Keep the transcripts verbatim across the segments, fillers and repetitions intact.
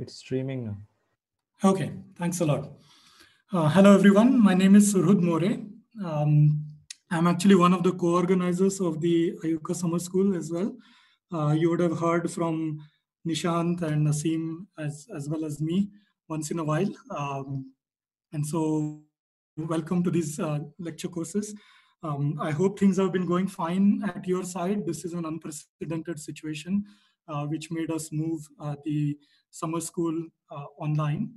It's streaming now. Okay, thanks a lot. Uh, hello, everyone. My name is Surhud More. Um, I'm actually one of the co-organizers of the Ayuka Summer School as well. Uh, you would have heard from Nishant and Nasim as, as well as me once in a while. Um, and so welcome to these uh, lecture courses. Um, I hope things have been going fine at your side. This is an unprecedented situation, uh, which made us move uh, the summer school uh, online.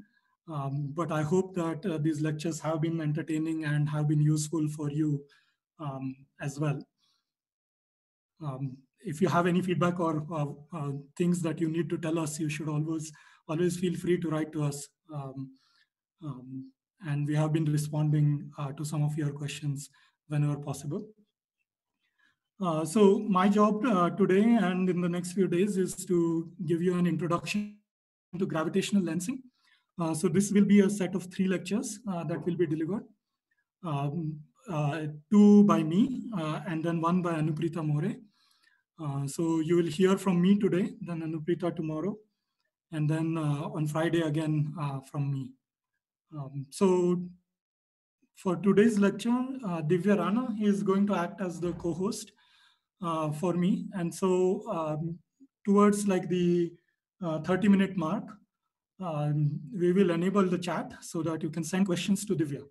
Um, but I hope that uh, these lectures have been entertaining and have been useful for you um, as well. Um, if you have any feedback or uh, uh, things that you need to tell us, you should always, always feel free to write to us. Um, um, and we have been responding uh, to some of your questions whenever possible. Uh, so my job uh, today and in the next few days is to give you an introduction to gravitational lensing. Uh, so this will be a set of three lectures uh, that will be delivered, um, uh, two by me uh, and then one by Anuprita More. Uh, so you will hear from me today, then Anuprita tomorrow, and then uh, on Friday again uh, from me. Um, so for today's lecture, uh, Divya Rana is going to act as the co-host uh, for me. And so um, towards like the uh, thirty minute mark, Um, we will enable the chat so that you can send questions to Divya.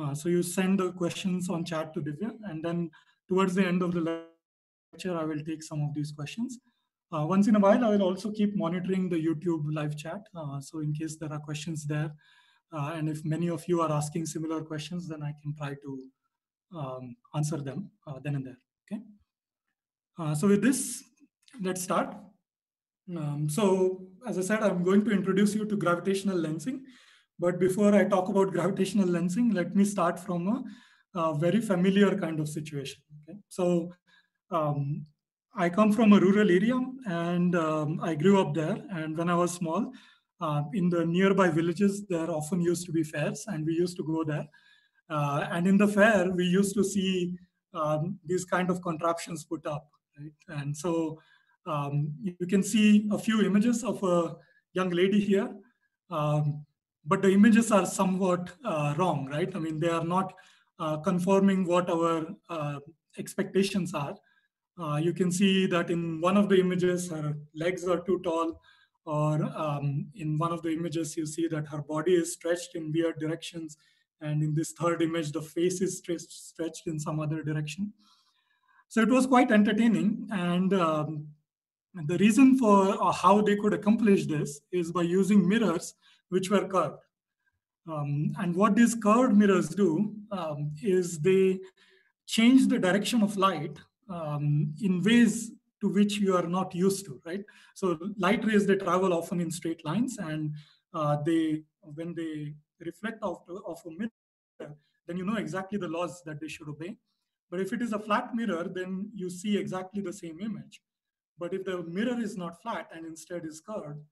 Uh, so you send the questions on chat to Divya, and then towards the end of the lecture, I will take some of these questions. Uh, once in a while, I will also keep monitoring the YouTube live chat. Uh, so in case there are questions there, uh, and if many of you are asking similar questions, then I can try to um, answer them uh, then and there, okay? Uh, so with this, let's start. Um, so, as I said, I'm going to introduce you to gravitational lensing. But before I talk about gravitational lensing, let me start from a, a very familiar kind of situation. Okay? So, um, I come from a rural area and um, I grew up there. And when I was small, uh, in the nearby villages, there often used to be fairs and we used to go there. Uh, and in the fair, we used to see um, these kind of contraptions put up. Right? And so, Um, you can see a few images of a young lady here, um, but the images are somewhat uh, wrong, right? I mean, they are not uh, conforming what our uh, expectations are. Uh, you can see that in one of the images, her legs are too tall, or um, in one of the images, you see that her body is stretched in weird directions. And in this third image, the face is stretched in some other direction. So it was quite entertaining. And um, And the reason for uh, how they could accomplish this is by using mirrors which were curved. Um, and what these curved mirrors do um, is they change the direction of light um, in ways to which you are not used to, right? So light rays, they travel often in straight lines, and uh, they, when they reflect off, off a mirror, then you know exactly the laws that they should obey. But if it is a flat mirror, then you see exactly the same image. But if the mirror is not flat and instead is curved,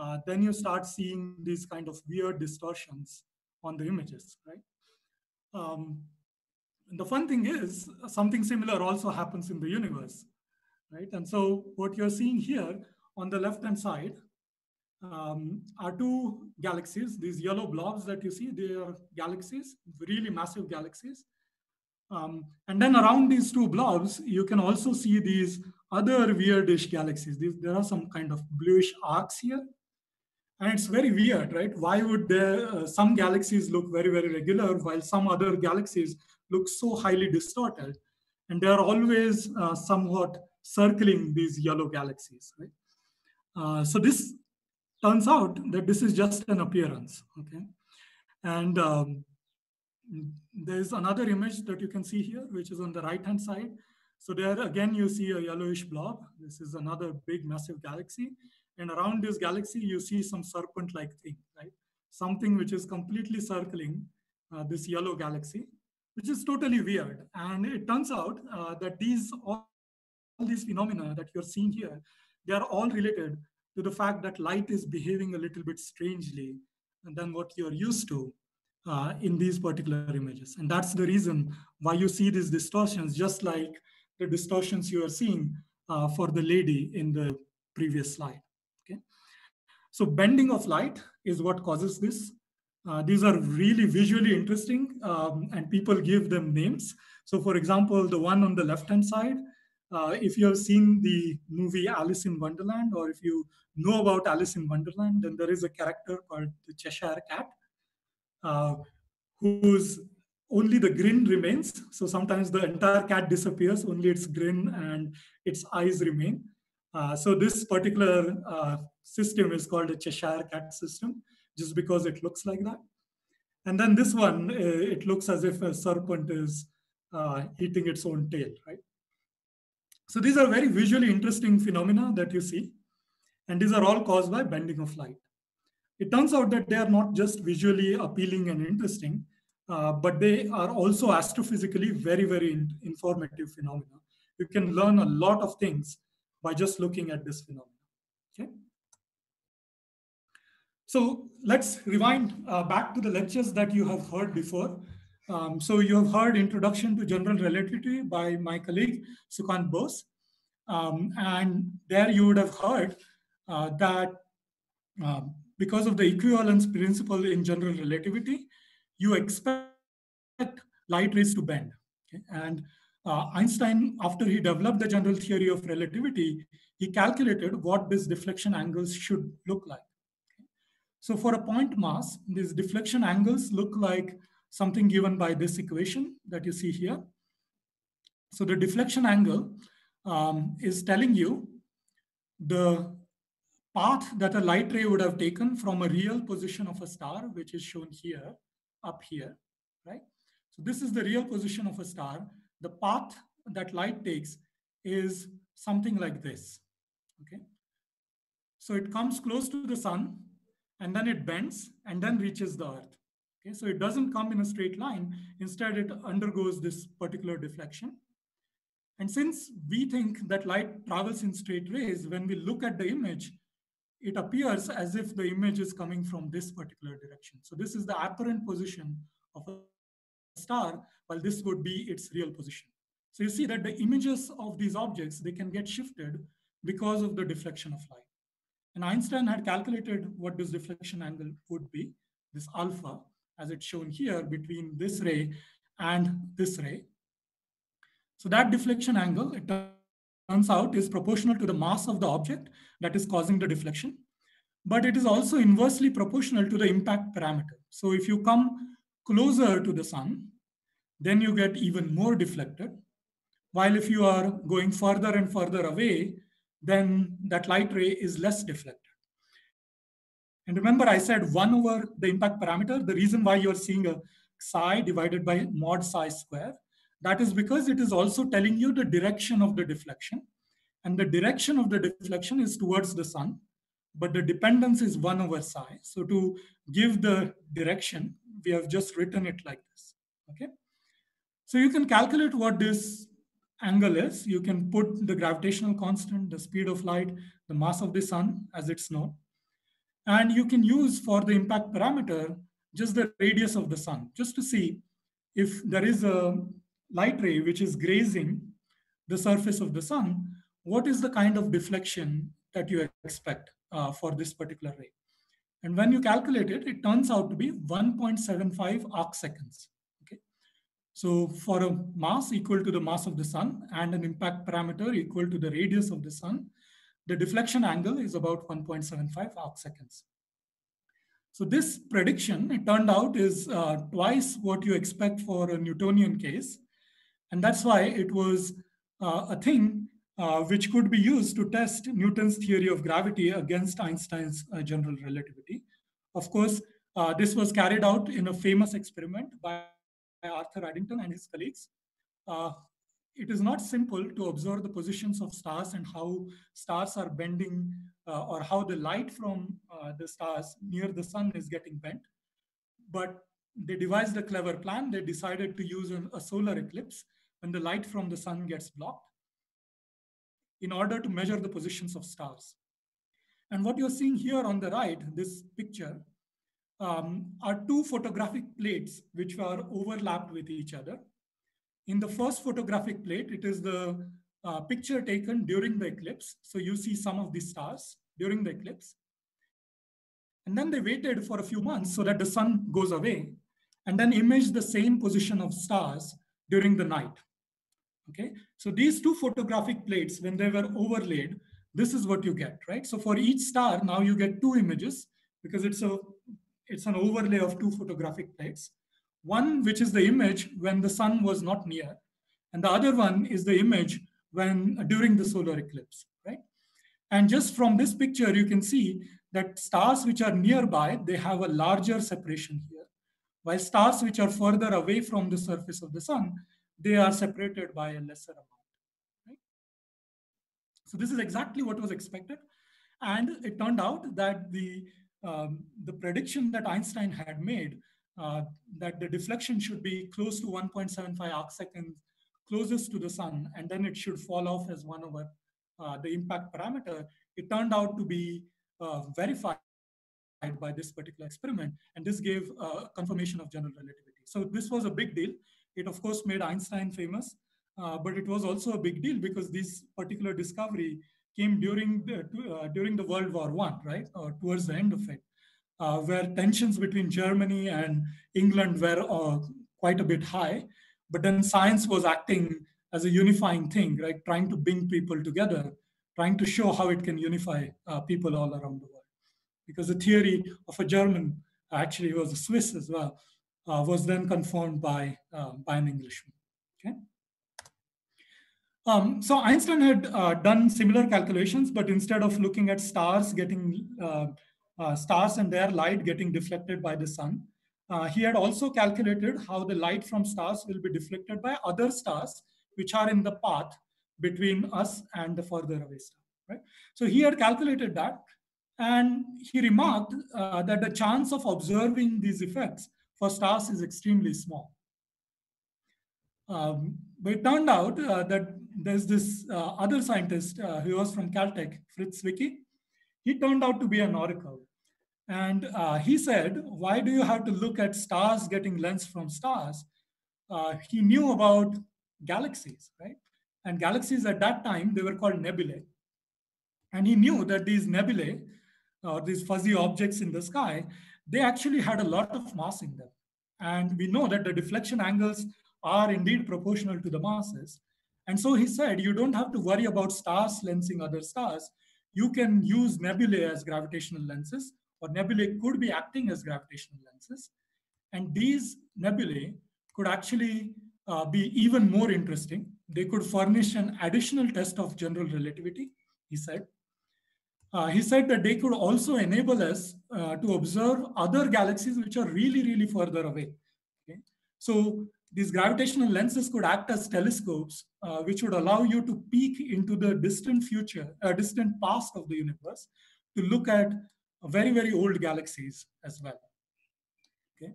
uh, then you start seeing these kind of weird distortions on the images, right? Um, and the fun thing is, something similar also happens in the universe, right? And so what you're seeing here on the left-hand side um, are two galaxies. These yellow blobs that you see, they are galaxies, really massive galaxies. Um, and then around these two blobs, you can also see these other weirdish galaxies. These, there are some kind of bluish arcs here. And it's very weird, right? Why would there, uh, some galaxies look very, very regular while some other galaxies look so highly distorted? And they are always uh, somewhat circling these yellow galaxies, right? Uh, so this turns out that this is just an appearance, okay? And um, there's another image that you can see here, which is on the right-hand side. So there again, you see a yellowish blob. This is another big, massive galaxy. And around this galaxy, you see some serpent-like thing, right? Something which is completely circling uh, this yellow galaxy, which is totally weird. And it turns out uh, that these, all, all these phenomena that you're seeing here, they are all related to the fact that light is behaving a little bit strangely than what you're used to Uh, in these particular images. And that's the reason why you see these distortions, just like the distortions you are seeing uh, for the lady in the previous slide. Okay. So bending of light is what causes this. Uh, these are really visually interesting, um, and people give them names. So for example, the one on the left-hand side, uh, if you have seen the movie Alice in Wonderland, or if you know about Alice in Wonderland, then there is a character called the Cheshire Cat, uh, whose only the grin remains. So sometimes the entire cat disappears, only its grin and its eyes remain. Uh, so this particular uh, system is called a Cheshire cat system, just because it looks like that. And then this one, uh, it looks as if a serpent is uh, eating its own tail, right? So these are very visually interesting phenomena that you see. And these are all caused by bending of light. It turns out that they are not just visually appealing and interesting, uh, but they are also astrophysically very, very in- informative phenomena. You can learn a lot of things by just looking at this phenomenon, okay? So let's rewind uh, back to the lectures that you have heard before. Um, so you have heard Introduction to General Relativity by my colleague, Sukhan Bose. Um, and there you would have heard uh, that uh, because of the equivalence principle in general relativity, you expect light rays to bend, okay? And Uh, Einstein, after he developed the general theory of relativity, he calculated what these deflection angles should look like. So for a point mass, these deflection angles look like something given by this equation that you see here. So the deflection angle um, is telling you the path that a light ray would have taken from a real position of a star, which is shown here, up here, right? So this is the real position of a star. The path that light takes is something like this, okay? So it comes close to the sun and then it bends and then reaches the earth, okay? So it doesn't come in a straight line. Instead, it undergoes this particular deflection. And since we think that light travels in straight rays, when we look at the image, it appears as if the image is coming from this particular direction. So this is the apparent position of a star, while this would be its real position. So you see that the images of these objects, they can get shifted because of the deflection of light. And Einstein had calculated what this deflection angle would be, this alpha, as it's shown here between this ray and this ray. So that deflection angle, it turns out, is proportional to the mass of the object that is causing the deflection, but it is also inversely proportional to the impact parameter. So if you come closer to the sun, then you get even more deflected. While if you are going further and further away, then that light ray is less deflected. And remember, I said one over the impact parameter, the reason why you're seeing a psi divided by mod psi square, that is because it is also telling you the direction of the deflection. And the direction of the deflection is towards the sun, but the dependence is one over psi. So to give the direction, we have just written it like this, okay? So you can calculate what this angle is. You can put the gravitational constant, the speed of light, the mass of the sun as it's known. And you can use for the impact parameter, just the radius of the sun, just to see if there is a light ray which is grazing the surface of the sun, what is the kind of deflection that you expect uh, for this particular ray. And when you calculate it, it turns out to be one point seven five arc seconds. Okay? So for a mass equal to the mass of the sun and an impact parameter equal to the radius of the sun, the deflection angle is about one point seven five arc seconds. So this prediction, it turned out, is uh, twice what you expect for a Newtonian case. And that's why it was uh, a thing Uh, which could be used to test Newton's theory of gravity against Einstein's uh, general relativity. Of course, uh, this was carried out in a famous experiment by Arthur Eddington and his colleagues. Uh, it is not simple to observe the positions of stars and how stars are bending uh, or how the light from uh, the stars near the sun is getting bent. But they devised a clever plan. They decided to use an, a solar eclipse when the light from the sun gets blocked, in order to measure the positions of stars. And what you're seeing here on the right, this picture, um, are two photographic plates which are overlapped with each other. In the first photographic plate, it is the uh, picture taken during the eclipse. So you see some of these stars during the eclipse. And then they waited for a few months so that the sun goes away, and then imaged the same position of stars during the night. Okay, so these two photographic plates, when they were overlaid, this is what you get, right? So for each star, now you get two images because it's a it's an overlay of two photographic plates. One which is the image when the sun was not near, and the other one is the image when during the solar eclipse, right? And just from this picture, you can see that stars which are nearby, they have a larger separation here, while stars which are further away from the surface of the sun, they are separated by a lesser amount. Right? So this is exactly what was expected. And it turned out that the, um, the prediction that Einstein had made, uh, that the deflection should be close to one point seven five arcseconds closest to the sun, and then it should fall off as one over uh, the impact parameter, it turned out to be Uh, verified by this particular experiment, and this gave uh, confirmation of general relativity. So this was a big deal. It of course made Einstein famous, uh, but it was also a big deal because this particular discovery came during the uh, during the World War One, right, or towards the end of it, uh, where tensions between Germany and England were uh, quite a bit high. But then science was acting as a unifying thing, right, trying to bring people together, trying to show how it can unify uh, people all around the world. Because the theory of a German, actually it was a Swiss as well, uh, was then confirmed by, uh, by an Englishman, okay? Um, so Einstein had uh, done similar calculations, but instead of looking at stars getting, uh, uh, stars and their light getting deflected by the sun, uh, he had also calculated how the light from stars will be deflected by other stars, which are in the path between us and the further away star, right? So he had calculated that, and he remarked uh, that the chance of observing these effects for stars is extremely small. Um, but it turned out uh, that there's this uh, other scientist uh, who was from Caltech, Fritz Zwicky. He turned out to be an oracle. And uh, he said, why do you have to look at stars getting lensed from stars? Uh, he knew about galaxies, right? And galaxies at that time, they were called nebulae. And he knew that these nebulae, or these fuzzy objects in the sky, they actually had a lot of mass in them. And we know that the deflection angles are indeed proportional to the masses. And so he said, you don't have to worry about stars lensing other stars. You can use nebulae as gravitational lenses, or nebulae could be acting as gravitational lenses. And these nebulae could actually uh, be even more interesting. They could furnish an additional test of general relativity, he said. Uh, he said that they could also enable us uh, to observe other galaxies which are really, really further away. Okay? So these gravitational lenses could act as telescopes, uh, which would allow you to peek into the distant future, uh, distant past of the universe, to look at very, very old galaxies as well. Okay?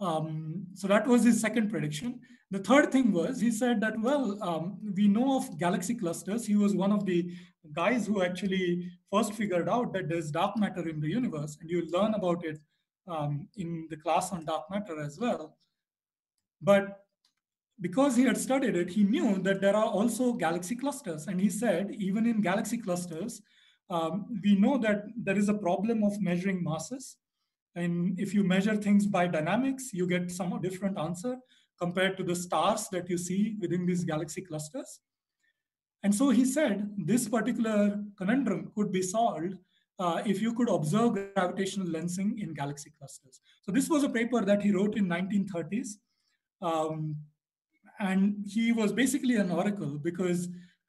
Um, so that was his second prediction. The third thing was, he said that, well, um, we know of galaxy clusters. He was one of the guys who actually first figured out that there's dark matter in the universe, and you'll learn about it um, in the class on dark matter as well. But because he had studied it, he knew that there are also galaxy clusters. And he said, even in galaxy clusters, um, we know that there is a problem of measuring masses. And if you measure things by dynamics, you get some different answer compared to the stars that you see within these galaxy clusters. And so he said this particular conundrum could be solved uh, if you could observe gravitational lensing in galaxy clusters. So this was a paper that he wrote in nineteen thirties. Um, and he was basically an oracle because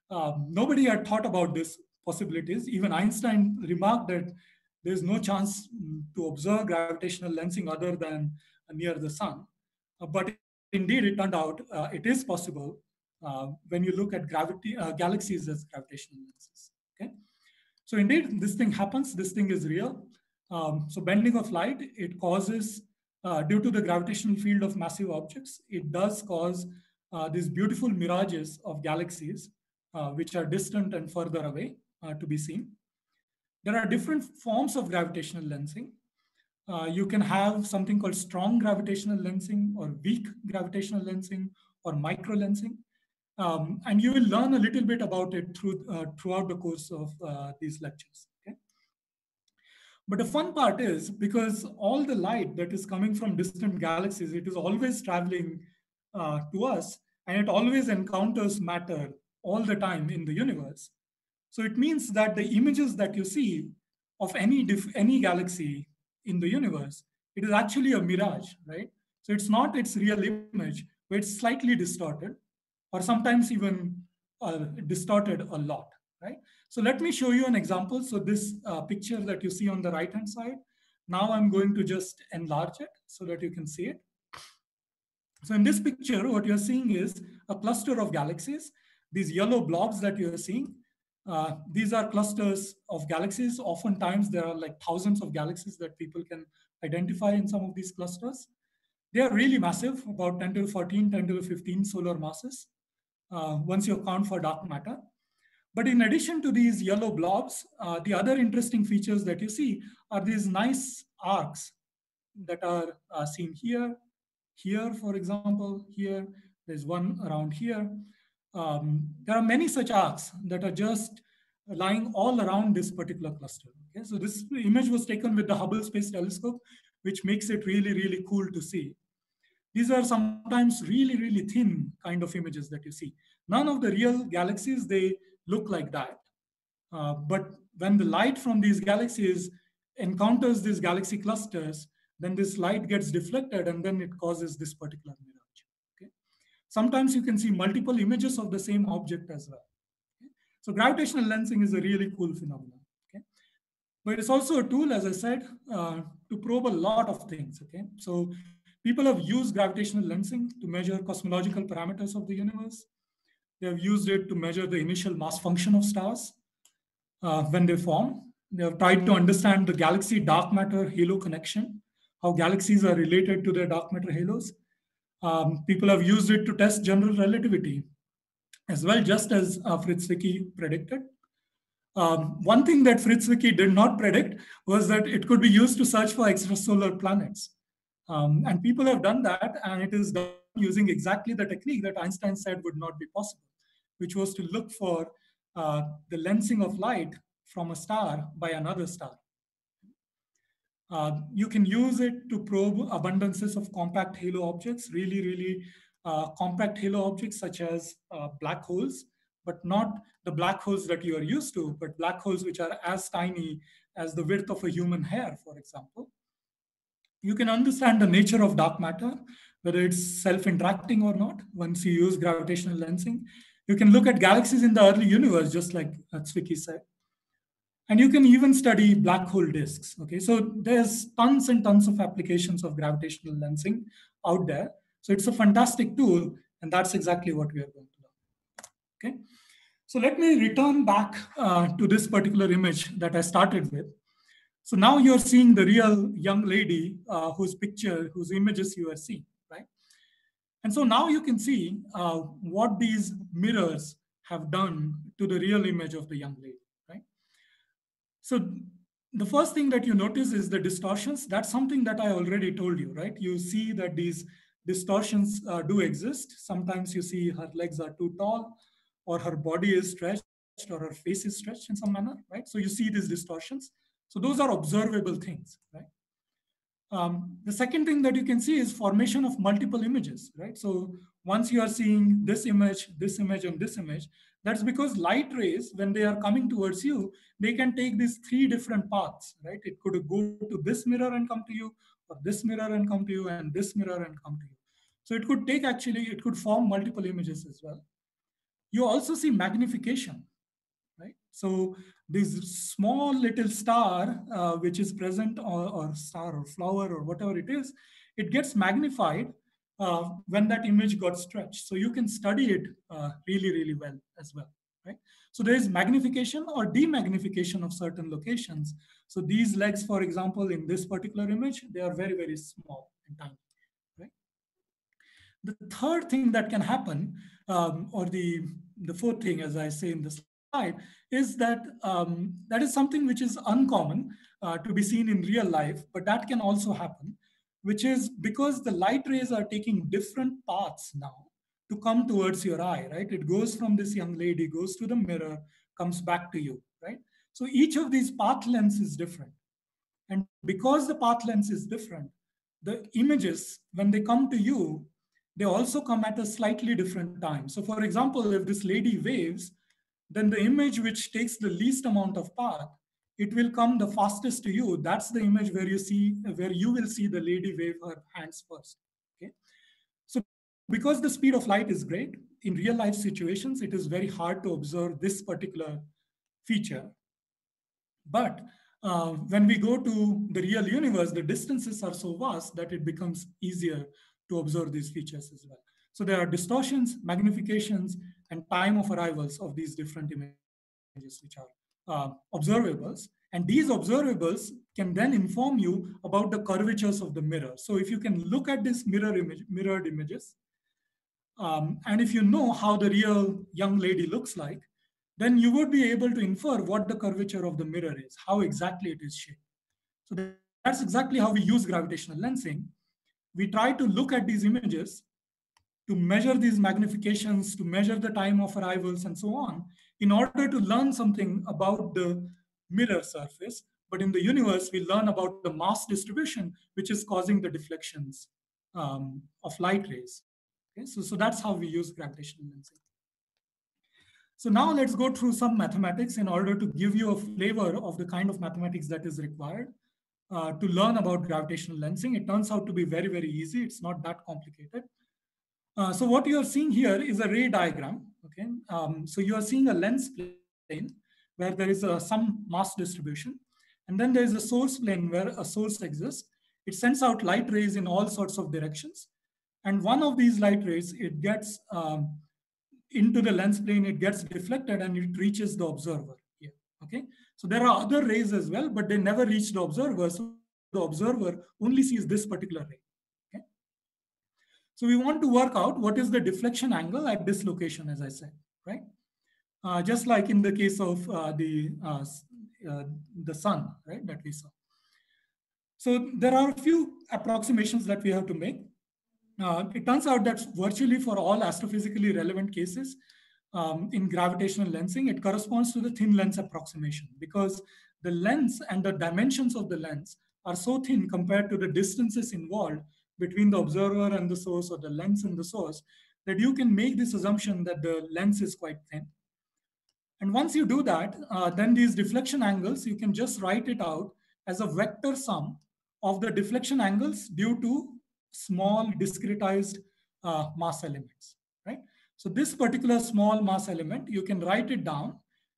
uh, nobody had thought about these possibilities. Even Einstein remarked that there's no chance to observe gravitational lensing other than near the sun. Uh, but indeed, it turned out uh, it is possible uh, when you look at gravity uh, galaxies as gravitational lenses. Okay? So indeed, this thing happens. This thing is real. Um, so bending of light, it causes, uh, due to the gravitational field of massive objects, it does cause uh, these beautiful mirages of galaxies, uh, which are distant and further away uh, to be seen. There are different forms of gravitational lensing. Uh, you can have something called strong gravitational lensing or weak gravitational lensing or micro lensing. Um, and you will learn a little bit about it through, uh, throughout the course of uh, these lectures. Okay? But the fun part is, because all the light that is coming from distant galaxies, it is always traveling uh, to us, and it always encounters matter all the time in the universe. So it means that the images that you see of any, diff- any galaxy in the universe, it is actually a mirage, right? So it's not its real image, but it's slightly distorted, or sometimes even uh, distorted a lot, right? So let me show you an example. So this uh, picture that you see on the right-hand side, now I'm going to just enlarge it so that you can see it. So in this picture, what you're seeing is a cluster of galaxies. These yellow blobs that you're seeing, uh, these are clusters of galaxies. Oftentimes there are like thousands of galaxies that people can identify in some of these clusters. They are really massive, about ten to the fourteen, ten to the fifteen solar masses, uh, once you account for dark matter. But in addition to these yellow blobs, uh, the other interesting features that you see are these nice arcs that are uh, seen here, here, for example, here, there's one around here. Um, there are many such arcs that are just lying all around this particular cluster. Okay? So this image was taken with the Hubble Space Telescope, which makes it really, really cool to see. These are sometimes really, really thin kind of images that you see. None of the real galaxies, they look like that. Uh, but when the light from these galaxies encounters these galaxy clusters, then this light gets deflected and then it causes this particular mirage. Okay? Sometimes you can see multiple images of the same object as well. Okay? So gravitational lensing is a really cool phenomenon. Okay? But it's also a tool, as I said, uh, to probe a lot of things. Okay? So people have used gravitational lensing to measure cosmological parameters of the universe. They have used it to measure the initial mass function of stars uh, when they form. They have tried to understand the galaxy dark matter halo connection, how galaxies are related to their dark matter halos. Um, people have used it to test general relativity as well, just as uh, Fritz Zwicky predicted. Um, one thing that Fritz Zwicky did not predict was that it could be used to search for extrasolar planets. Um, and people have done that, and it is done using exactly the technique that Einstein said would not be possible, which was to look for uh, the lensing of light from a star by another star. Uh, you can use it to probe abundances of compact halo objects, really, really uh, compact halo objects such as uh, black holes, but not the black holes that you are used to, but black holes which are as tiny as the width of a human hair, for example. You can understand the nature of dark matter, whether it's self-interacting or not, once you use gravitational lensing. You can look at galaxies in the early universe, just like Zwicky said. And you can even study black hole disks. Okay, so there's tons and tons of applications of gravitational lensing out there. So it's a fantastic tool, and that's exactly what we are going to learn. Okay, so let me return back uh, to this particular image that I started with. So now you're seeing the real young lady uh, whose picture, whose images you are seeing, right? And so now you can see uh, what these mirrors have done to the real image of the young lady. So the first thing that you notice is the distortions. That's something that I already told you, right? You see that these distortions uh, do exist. Sometimes you see her legs are too tall, or her body is stretched, or her face is stretched in some manner, right? So you see these distortions. So those are observable things, right? Um, the second thing that you can see is formation of multiple images, right? So once you are seeing this image, this image, and this image, that's because light rays, when they are coming towards you, they can take these three different paths, right? It could go to this mirror and come to you, or this mirror and come to you, and this mirror and come to you. So it could take actually, it could form multiple images as well. You also see magnification, right? So this small little star, uh, which is present, or, or star or flower or whatever it is, it gets magnified Uh, when that image got stretched. So you can study it uh, really, really well as well, right? So there is magnification or demagnification of certain locations. So these legs, for example, in this particular image, they are very, very small and tiny, right? The third thing that can happen, um, or the, the fourth thing, as I say in the slide, is that um, that is something which is uncommon uh, to be seen in real life, but that can also happen, which is because the light rays are taking different paths now to come towards your eye, right? It goes from this young lady, goes to the mirror, comes back to you, right? So each of these path lengths is different. And because the path length is different, the images, when they come to you, they also come at a slightly different time. So for example, if this lady waves, then the image which takes the least amount of path, it will come the fastest to you. That's the image where you see, where you will see the lady wave her hands first. Okay. So because the speed of light is great, in real life situations, it is very hard to observe this particular feature. But uh, when we go to the real universe, the distances are so vast that it becomes easier to observe these features as well. So there are distortions, magnifications, and time of arrivals of these different images which are uh, observables. And these observables can then inform you about the curvatures of the mirror. So if you can look at this mirror image, mirrored images, um, and if you know how the real young lady looks like, then you would be able to infer what the curvature of the mirror is, how exactly it is shaped. So that's exactly how we use gravitational lensing. We try to look at these images, to measure these magnifications, to measure the time of arrivals and so on, in order to learn something about the mirror surface. But in the universe, we learn about the mass distribution, which is causing the deflections um, of light rays. Okay? So, so that's how we use gravitational lensing. So now let's go through some mathematics in order to give you a flavor of the kind of mathematics that is required uh, to learn about gravitational lensing. It turns out to be very, very easy. It's not that complicated. Uh, so what you are seeing here is a ray diagram. Okay, um, so you are seeing a lens plane where there is a, some mass distribution. And then there is a source plane where a source exists. It sends out light rays in all sorts of directions. And one of these light rays, it gets um, into the lens plane, it gets deflected and it reaches the observer here, okay? So there are other rays as well, but they never reach the observer. So the observer only sees this particular ray, okay? So we want to work out what is the deflection angle at this location, as I said, right? Uh, just like in the case of uh, the, uh, uh, the sun, right, that we saw. So there are a few approximations that we have to make. Uh, it turns out that virtually for all astrophysically relevant cases um, in gravitational lensing, it corresponds to the thin lens approximation because the lens and the dimensions of the lens are so thin compared to the distances involved between the observer and the source or the lens and the source that you can make this assumption that the lens is quite thin. And once you do that, uh, then these deflection angles, you can just write it out as a vector sum of the deflection angles due to small discretized uh, mass elements, right? So this particular small mass element, you can write it down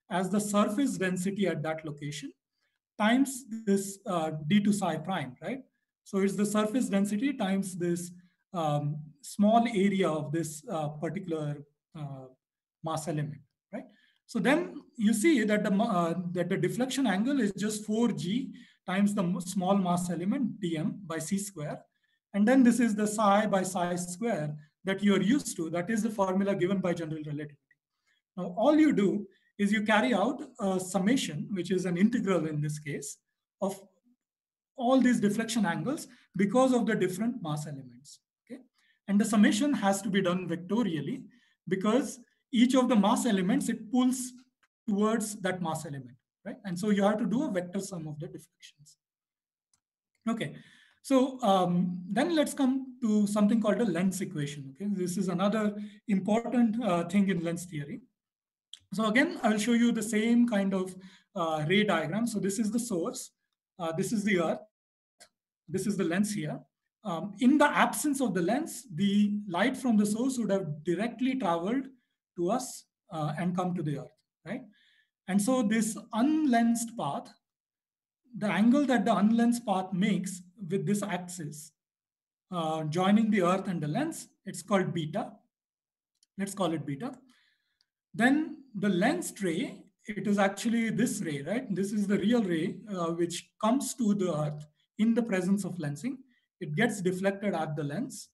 as the surface density at that location times this uh, d to psi prime, right? So it's the surface density times this um, small area of this uh, particular uh, mass element, right? So then you see that the, uh, that the deflection angle is just four g times the small mass element dm by c square. And then this is the psi by psi square that you're used to. That is the formula given by general relativity. Now, all you do is you carry out a summation, which is an integral in this case, of all these deflection angles because of the different mass elements. Okay? And the summation has to be done vectorially because each of the mass elements, it pulls towards that mass element, right? And so you have to do a vector sum of the deflections. Okay. So um, then let's come to something called a lens equation. Okay, this is another important uh, thing in lens theory. So again, I'll show you the same kind of uh, ray diagram. So this is the source. Uh, this is the Earth. This is the lens here. Um, in the absence of the lens, the light from the source would have directly traveled to us uh, and come to the Earth, right? And so this unlensed path, the angle that the unlensed path makes with this axis uh, joining the Earth and the lens, it's called beta. Let's call it beta. Then the lensed ray, it is actually this ray, right? This is the real ray uh, which comes to the Earth in the presence of lensing. It gets deflected at the lens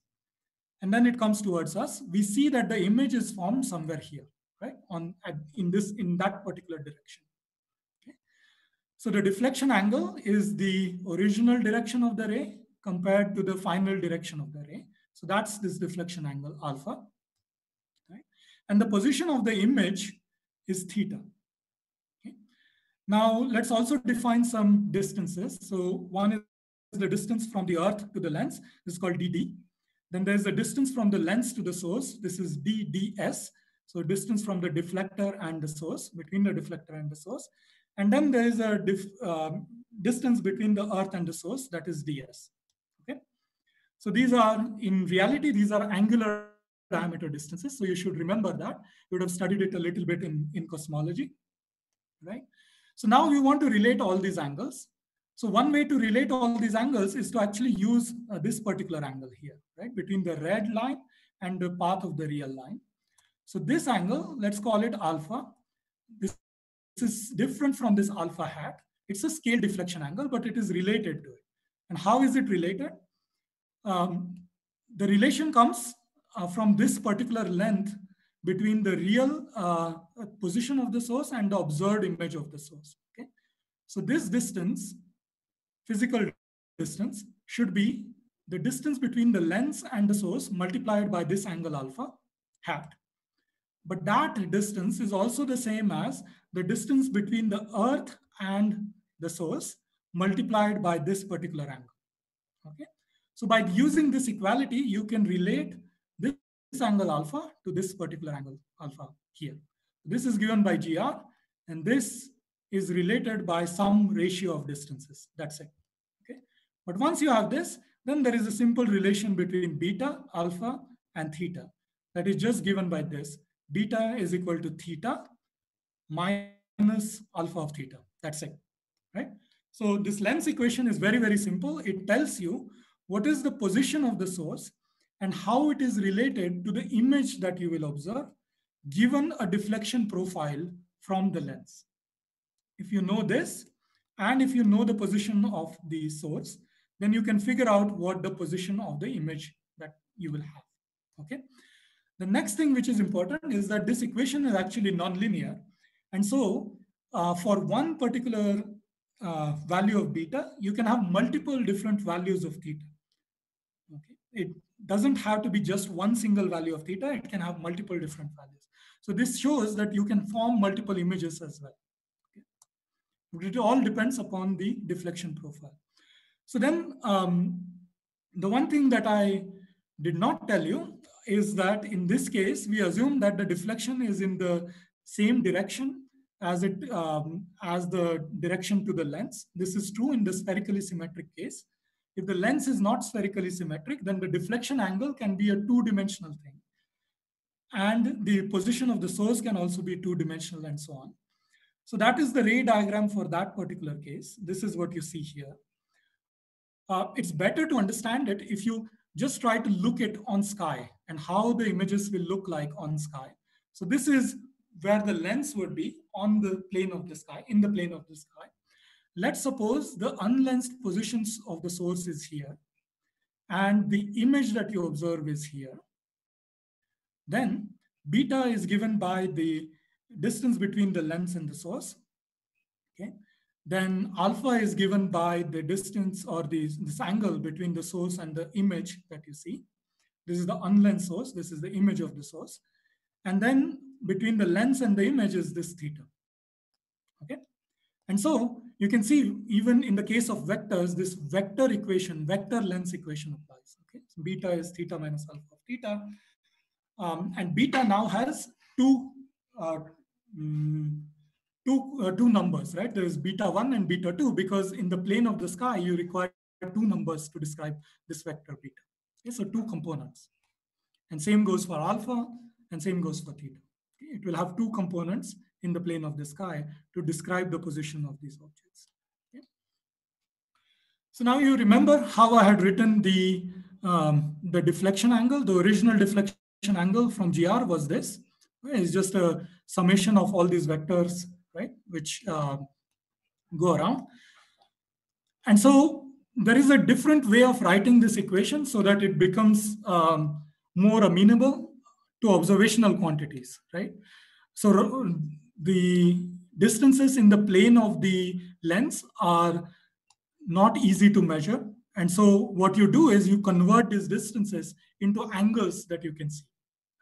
and then it comes towards us. We see that the image is formed somewhere here, right? On at, in this in that particular direction. So the deflection angle is the original direction of the ray compared to the final direction of the ray. So that's this deflection angle alpha. Right? And the position of the image is theta. Okay? Now let's also define some distances. So one is the distance from the Earth to the lens. This is called D D. Then there's the distance from the lens to the source. This is D D S. So distance from the deflector and the source, between the deflector and the source. And then there is a dif, um, distance between the Earth and the source, that is D S. Okay. So these are, in reality, these are angular diameter distances. So you should remember that. You would have studied it a little bit in, in cosmology, right? So now we want to relate all these angles. So one way to relate all these angles is to actually use uh, this particular angle here, right? Between the red line and the path of the real line. So this angle, let's call it alpha. This is different from this alpha hat. It's a scale deflection angle, but it is related to it. And how is it related? Um, the relation comes uh, from this particular length between the real uh, position of the source and the observed image of the source, okay? So this distance, physical distance, should be the distance between the lens and the source multiplied by this angle alpha hat. But that distance is also the same as the distance between the Earth and the source multiplied by this particular angle, okay? So by using this equality, you can relate this angle alpha to this particular angle alpha here. This is given by G R, and this is related by some ratio of distances. That's it, okay? But once you have this, then there is a simple relation between beta, alpha, and theta. That is just given by this. Beta is equal to theta minus alpha of theta. That's it, right? So this lens equation is very, very simple. It tells you what is the position of the source and how it is related to the image that you will observe, given a deflection profile from the lens. If you know this, and if you know the position of the source, then you can figure out what the position of the image that you will have, okay? The next thing which is important is that this equation is actually nonlinear. And so uh, for one particular uh, value of beta, you can have multiple different values of theta, okay? It doesn't have to be just one single value of theta. It can have multiple different values. So this shows that you can form multiple images as well. Okay. It all depends upon the deflection profile. So then um, the one thing that I did not tell you is that in this case, we assume that the deflection is in the same direction as, it, um, as the direction to the lens. This is true in the spherically symmetric case. If the lens is not spherically symmetric, then the deflection angle can be a two-dimensional thing. And the position of the source can also be two-dimensional and so on. So that is the ray diagram for that particular case. This is what you see here. Uh, it's better to understand it if you just try to look it on sky and how the images will look like on sky. So this is where the lens would be on the plane of the sky, in the plane of the sky. Let's suppose the unlensed positions of the source is here and the image that you observe is here. Then beta is given by the distance between the lens and the source, okay? Then alpha is given by the distance or the, this angle between the source and the image that you see. This is the unlensed source, this is the image of the source. And then between the lens and the image is this theta, okay? And so you can see even in the case of vectors, this vector equation, vector lens equation applies, okay? So beta is theta minus alpha of theta. Um, and beta now has two, uh, mm, two, uh, two numbers, right? There is beta one and beta two, because in the plane of the sky, you require two numbers to describe this vector beta. Okay? So two components. And same goes for alpha and same goes for theta. Okay? It will have two components in the plane of the sky to describe the position of these objects. Okay. So now you remember how I had written the, um, the deflection angle. The original deflection angle from G R was this. It's just a summation of all these vectors, right, which uh, go around. And so there is a different way of writing this equation so that it becomes um, more amenable to observational quantities, right? So the distances in the plane of the lens are not easy to measure. And so what you do is you convert these distances into angles that you can see,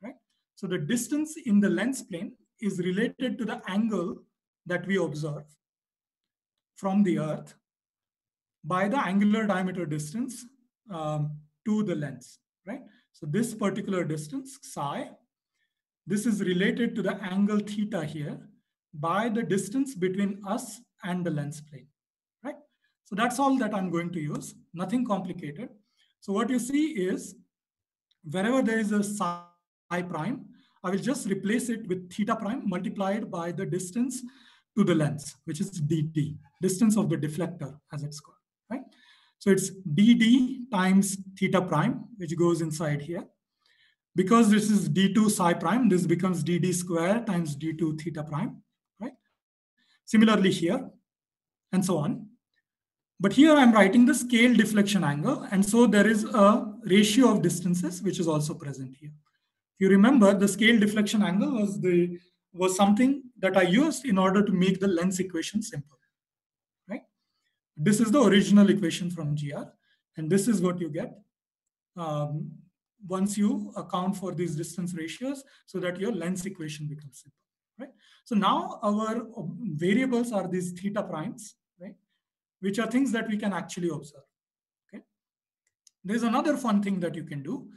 right? So the distance in the lens plane is related to the angle that we observe. from the Earth by the angular diameter distance um, to the lens, right? So this particular distance, psi, this is related to the angle theta here by the distance between us and the lens plane, right? So that's all that I'm going to use, nothing complicated. So what you see is wherever there is a psi prime, I will just replace it with theta prime multiplied by the distance to the lens, which is dt, distance of the deflector as it's called, right? So it's dd times theta prime, which goes inside here. Because this is d two psi prime, this becomes dd square times d two theta prime, right? Similarly here, and so on. But here I'm writing the scale deflection angle, and so there is a ratio of distances which is also present here. If you remember, the scale deflection angle was the was something that I used in order to make the lens equation simple, right? This is the original equation from G R, and this is what you get um, once you account for these distance ratios so that your lens equation becomes simple, right? So now our variables are these theta primes, right? Which are things that we can actually observe, okay? There's another fun thing that you can do,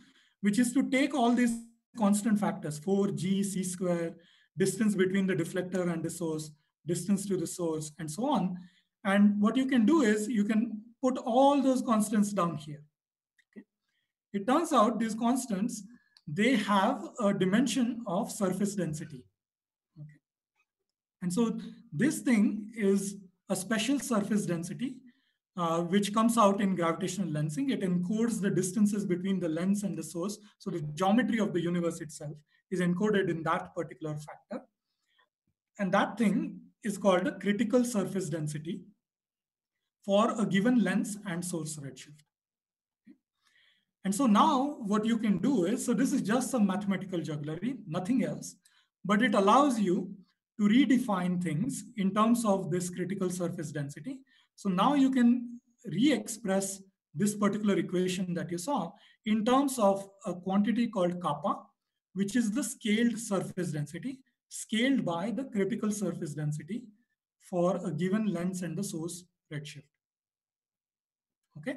which is to take all these constant factors, four G, C square, distance between the deflector and the source, distance to the source, and so on. And what you can do is you can put all those constants down here. Okay? It turns out these constants, they have a dimension of surface density. Okay? And so this thing is a special surface density, uh, which comes out in gravitational lensing. It encodes the distances between the lens and the source. So the geometry of the universe itself is encoded in that particular factor. And that thing is called a critical surface density for a given lens and source redshift. And so now what you can do is, so this is just some mathematical jugglery, nothing else, but it allows you to redefine things in terms of this critical surface density. So now you can re-express this particular equation that you saw in terms of a quantity called kappa, which is the scaled surface density, scaled by the critical surface density for a given lens and the source redshift. Okay?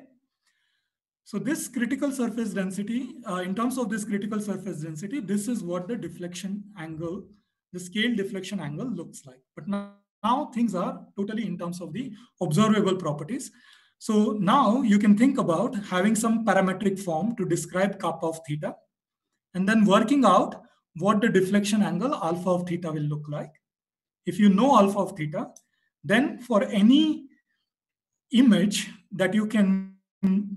So this critical surface density, uh, in terms of this critical surface density, this is what the deflection angle, the scaled deflection angle looks like. But now, now things are totally in terms of the observable properties. So now you can think about having some parametric form to describe kappa of theta, and then working out what the deflection angle alpha of theta will look like. If you know alpha of theta, then for any image that you can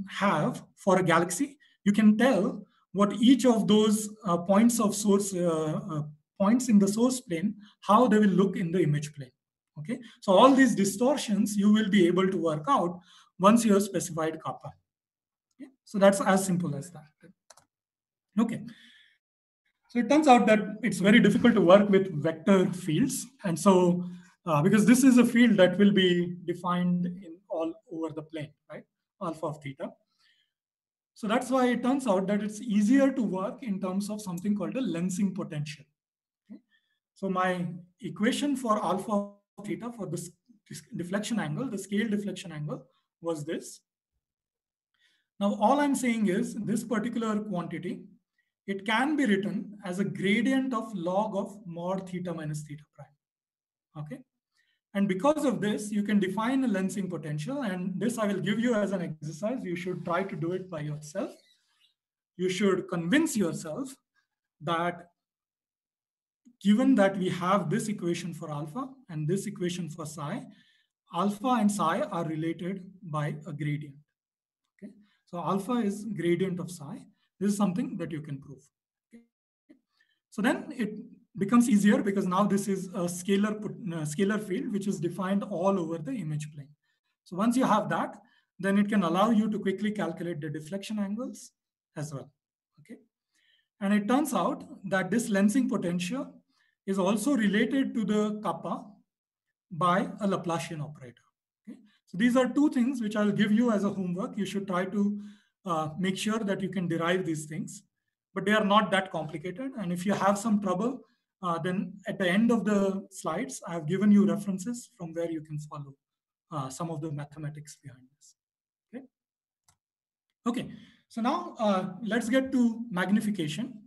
have for a galaxy, you can tell what each of those uh, points of source, uh, uh, points in the source plane, how they will look in the image plane, okay? So all these distortions you will be able to work out once you have specified kappa. Okay? So that's as simple as that. Okay, so it turns out that it's very difficult to work with vector fields. And so, uh, because this is a field that will be defined in all over the plane, right? Alpha of theta. So that's why it turns out that it's easier to work in terms of something called a lensing potential. Okay? So my equation for alpha of theta for this deflection angle, the scale deflection angle, was this. Now, all I'm saying is this particular quantity, it can be written as a gradient of log of mod theta minus theta prime, okay? And because of this, you can define a lensing potential, and this I will give you as an exercise. You should try to do it by yourself. You should convince yourself that given that we have this equation for alpha and this equation for psi, alpha and psi are related by a gradient, okay? So alpha is gradient of psi. This is something that you can prove. Okay. So then it becomes easier because now this is a scalar, uh, scalar field which is defined all over the image plane. So once you have that, then it can allow you to quickly calculate the deflection angles as well. Okay. And it turns out that this lensing potential is also related to the kappa by a Laplacian operator. Okay. So these are two things which I'll give you as a homework. You should try to Uh, make sure that you can derive these things, but they are not that complicated. And if you have some trouble, uh, then at the end of the slides, I have given you references from where you can follow uh, some of the mathematics behind this. Okay. Okay. So now uh, let's get to magnification.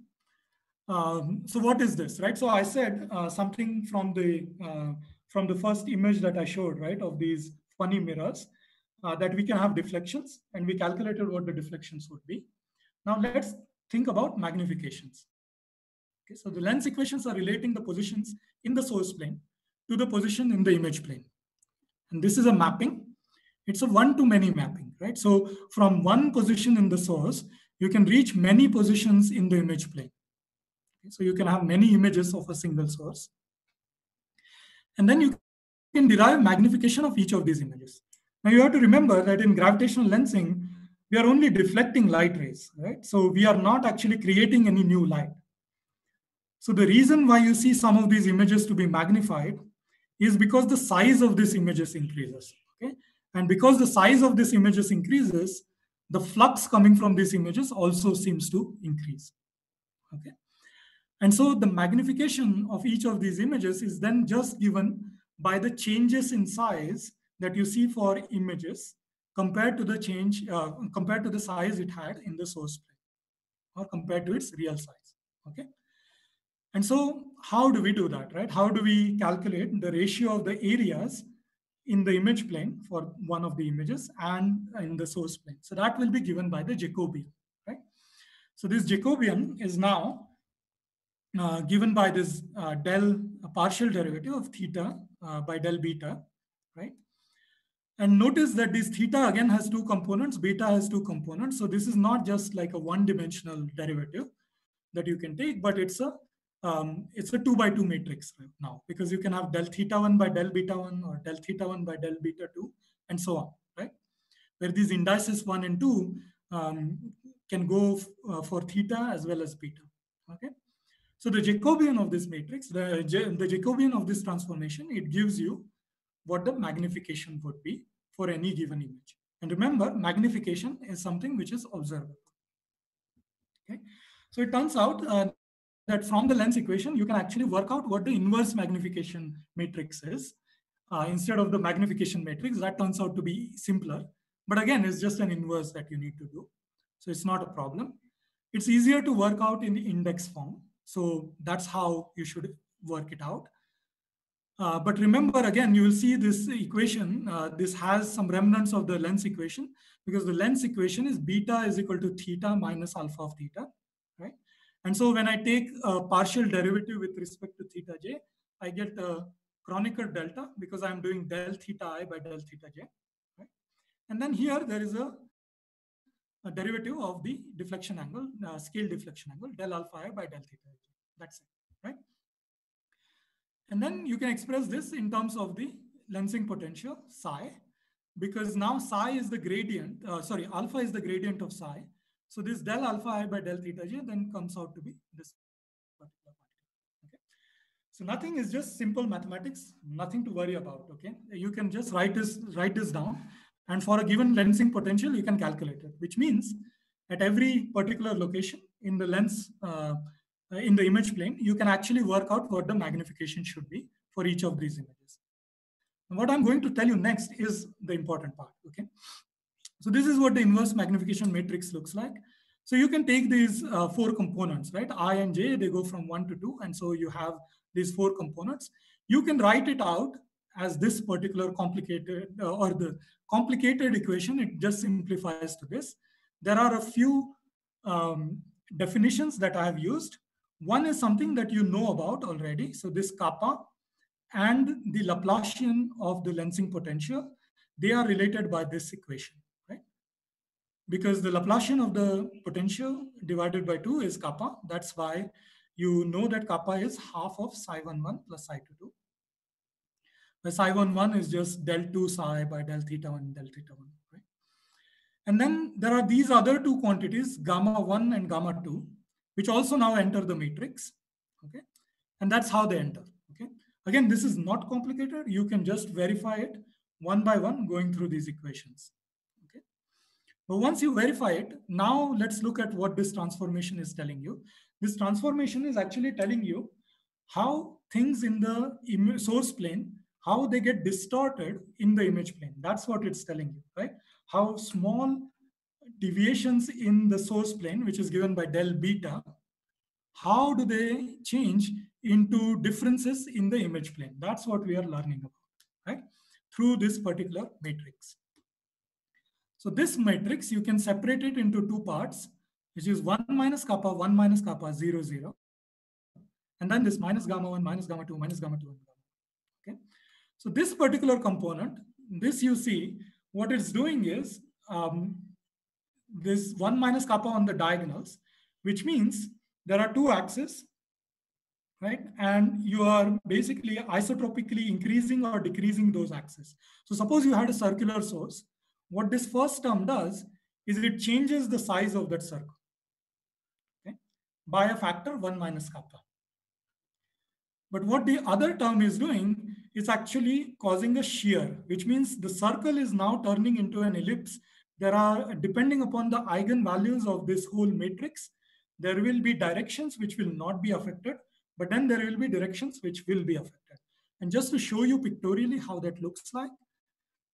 Um, so what is this, right? So I said uh, something from the uh, from the first image that I showed, right, of these funny mirrors, uh, that we can have deflections, and we calculated what the deflections would be. Now let's think about magnifications. Okay, so the lens equations are relating the positions in the source plane to the position in the image plane. And this is a mapping. It's a one-to-many mapping, right? So from one position in the source, you can reach many positions in the image plane. Okay, so you can have many images of a single source. And then you can derive magnification of each of these images. Now you have to remember that in gravitational lensing, we are only deflecting light rays, right? So we are not actually creating any new light. So the reason why you see some of these images to be magnified is because the size of these images increases, okay? And because the size of these images increases, the flux coming from these images also seems to increase, okay? And so the magnification of each of these images is then just given by the changes in size that you see for images compared to the change, uh, compared to the size it had in the source plane, or compared to its real size, okay? And so how do we do that, right? How do we calculate the ratio of the areas in the image plane for one of the images and in the source plane? So that will be given by the Jacobian, right? So this Jacobian is now uh, given by this uh, del uh, partial derivative of theta uh, by del beta, right? And notice that this theta again has two components, beta has two components. So this is not just like a one-dimensional derivative that you can take, but it's a Um, it's a two by two matrix right now, because you can have del theta one by del beta one, or del theta one by del beta two, and so on, right? Where these indices one and two um, can go uh, for theta as well as beta, okay? So the Jacobian of this matrix, the, the Jacobian of this transformation, it gives you what the magnification would be for any given image. And remember, magnification is something which is observable, okay? So it turns out uh, that from the lens equation, you can actually work out what the inverse magnification matrix is. Uh, instead of the magnification matrix, that turns out to be simpler. But again, it's just an inverse that you need to do. So it's not a problem. It's easier to work out in the index form. So that's how you should work it out. Uh, but remember, again, you will see this equation. Uh, this has some remnants of the lens equation, because the lens equation is beta is equal to theta minus alpha of theta. And so when I take a partial derivative with respect to theta j, I get a Kronecker delta, because I'm doing del theta I by del theta j. Right? And then here there is a, a derivative of the deflection angle, uh, scale deflection angle, del alpha I by del theta j. That's it, right? And then you can express this in terms of the lensing potential psi, because now psi is the gradient, uh, sorry, alpha is the gradient of psi. So this del alpha I by del theta j then comes out to be this particular quantity. Okay. So nothing is just simple mathematics, nothing to worry about. Okay. You can just write this, write this down. And for a given lensing potential, you can calculate it, which means at every particular location in the lens, uh, in the image plane, you can actually work out what the magnification should be for each of these images. And what I'm going to tell you next is the important part. Okay. So this is what the inverse magnification matrix looks like. So you can take these uh, four components, right? I and j, they go from one to two. And so you have these four components. You can write it out as this particular complicated uh, or the complicated equation. It just simplifies to this. There are a few um, definitions that I have used. One is something that you know about already. So this kappa and the Laplacian of the lensing potential, they are related by this equation, because the Laplacian of the potential divided by two is kappa. That's why you know that kappa is half of psi one one plus psi two two. Where psi one one is just del two psi by del theta one, del theta one, right? And then there are these other two quantities, gamma one and gamma two, which also now enter the matrix, okay? And that's how they enter, okay? Again, this is not complicated. You can just verify it one by one going through these equations. But once you verify it, now let's look at what this transformation is telling you. This transformation is actually telling you how things in the source plane, how they get distorted in the image plane. That's what it's telling you, right? How small deviations in the source plane, which is given by del beta, how do they change into differences in the image plane? That's what we are learning about, right? Through this particular matrix. So this matrix, you can separate it into two parts, which is one minus kappa, one minus kappa, zero, zero. And then this minus gamma one, minus gamma two, minus gamma two, and gamma. Okay. So this particular component, this you see, what it's doing is um, this one minus kappa on the diagonals, which means there are two axes, right? And you are basically isotropically increasing or decreasing those axes. So suppose you had a circular source. What this first term does is it changes the size of that circle, okay, by a factor one minus kappa. But what the other term is doing is actually causing a shear, which means the circle is now turning into an ellipse. There are, depending upon the eigenvalues of this whole matrix, there will be directions which will not be affected, but then there will be directions which will be affected. And just to show you pictorially how that looks like,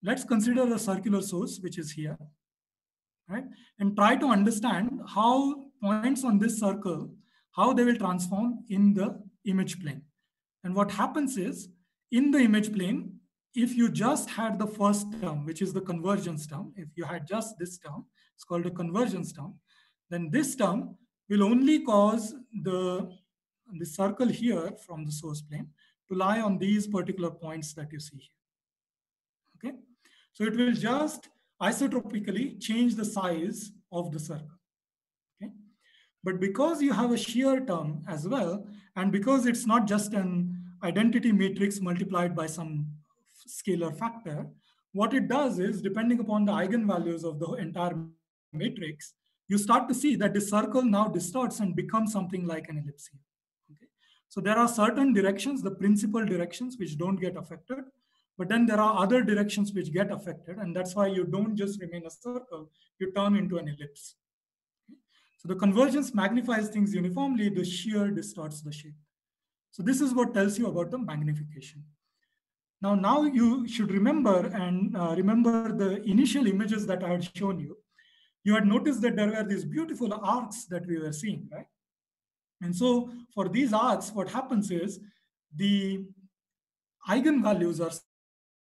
let's consider a circular source, which is here, right? And try to understand how points on this circle, how they will transform in the image plane. And what happens is, in the image plane, if you just had the first term, which is the convergence term, if you had just this term, it's called a convergence term, then this term will only cause the, the circle here from the source plane to lie on these particular points that you see here, okay? So it will just isotropically change the size of the circle, okay? But because you have a shear term as well, and because it's not just an identity matrix multiplied by some scalar factor, what it does is, depending upon the eigenvalues of the entire matrix, you start to see that the circle now distorts and becomes something like an ellipse. Okay? So there are certain directions, the principal directions, which don't get affected, but then there are other directions which get affected, and that's why you don't just remain a circle, you turn into an ellipse. Okay? So the convergence magnifies things uniformly, the shear distorts the shape. So this is what tells you about the magnification. Now, now you should remember and uh, remember the initial images that I had shown you. You had noticed that there were these beautiful arcs that we were seeing, right? And so for these arcs, what happens is the eigenvalues are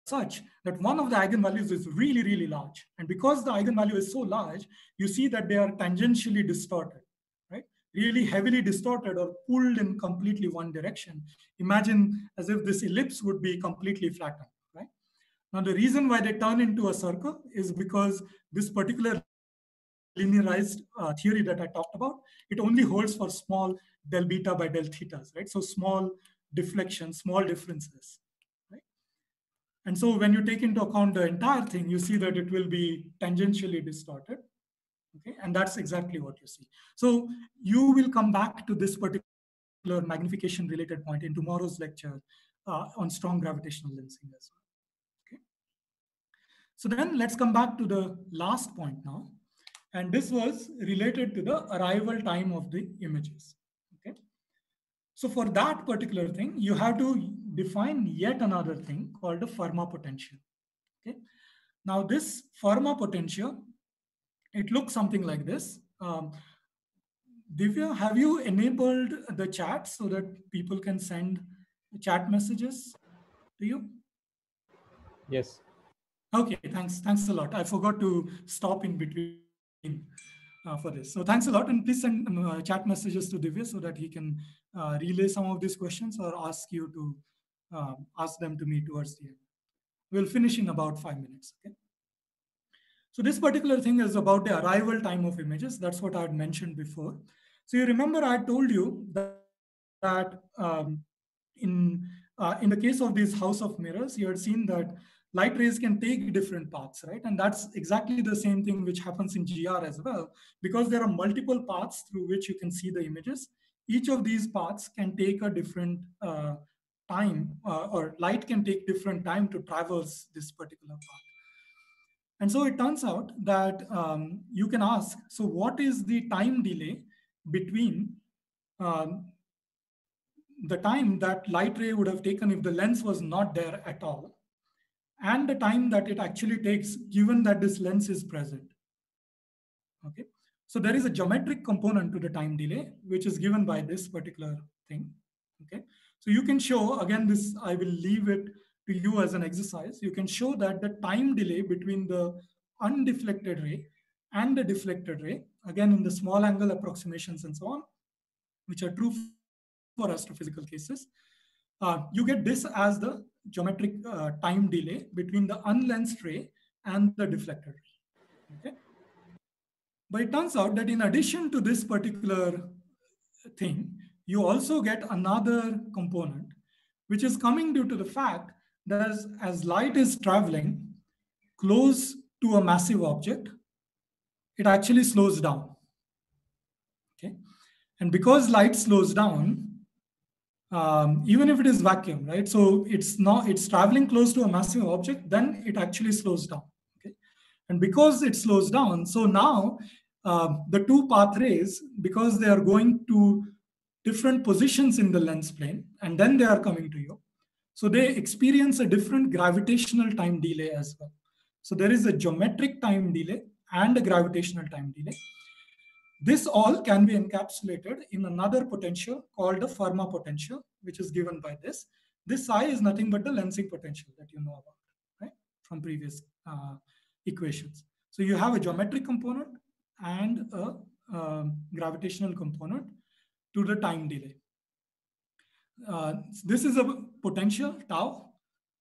such that one of the eigenvalues is really, really large. And because the eigenvalue is so large, you see that they are tangentially distorted, right? Really heavily distorted or pulled in completely one direction. Imagine as if this ellipse would be completely flattened, right? Now, the reason why they turn into a circle is because this particular linearized uh, theory that I talked about, it only holds for small del beta by del thetas, right? So small deflections, small differences, right? And so when you take into account the entire thing, you see that it will be tangentially distorted, okay? And that's exactly what you see. So you will come back to this particular magnification related point in tomorrow's lecture uh, on strong gravitational lensing as well, okay? So then let's come back to the last point now. And this was related to the arrival time of the images, okay? So for that particular thing, you have to define yet another thing called the Fermat potential, okay? Now this Fermat potential, it looks something like this. Um, Divya, have you enabled the chat so that people can send chat messages to you? Yes. Okay, thanks. Thanks a lot. I forgot to stop in between. Uh, for this. So thanks a lot, and please send um, uh, chat messages to Divya so that he can uh, relay some of these questions or ask you to uh, ask them to me towards the end. We'll finish in about five minutes. Okay. So this particular thing is about the arrival time of images. That's what I had mentioned before. So you remember I told you that, that um, in uh, in the case of this house of mirrors, you had seen that light rays can take different paths, right? And that's exactly the same thing which happens in G R as well, because there are multiple paths through which you can see the images. Each of these paths can take a different uh, time, uh, or light can take different time to traverse this particular path. And so it turns out that um, you can ask, so what is the time delay between um, the time that light ray would have taken if the lens was not there at all, and the time that it actually takes given that this lens is present. Okay, so there is a geometric component to the time delay, which is given by this particular thing. Okay, so you can show, again, this I will leave it to you as an exercise. You can show that the time delay between the undeflected ray and the deflected ray, again in the small angle approximations and so on, which are true for astrophysical cases, uh, you get this as the geometric uh, time delay between the unlensed ray and the deflected ray. Okay? But it turns out that in addition to this particular thing, you also get another component, which is coming due to the fact that as, as light is traveling close to a massive object, it actually slows down. Okay? And because light slows down, um, even if it is vacuum, right? So it's not, it's traveling close to a massive object, then it actually slows down. Okay? And because it slows down, so now uh, the two path rays, because they are going to different positions in the lens plane, and then they are coming to you, so they experience a different gravitational time delay as well. So there is a geometric time delay and a gravitational time delay. This all can be encapsulated in another potential called the Fermat potential, which is given by this. This psi is nothing but the lensing potential that you know about, right, from previous uh, equations. So you have a geometric component and a um, gravitational component to the time delay. Uh, this is a potential tau.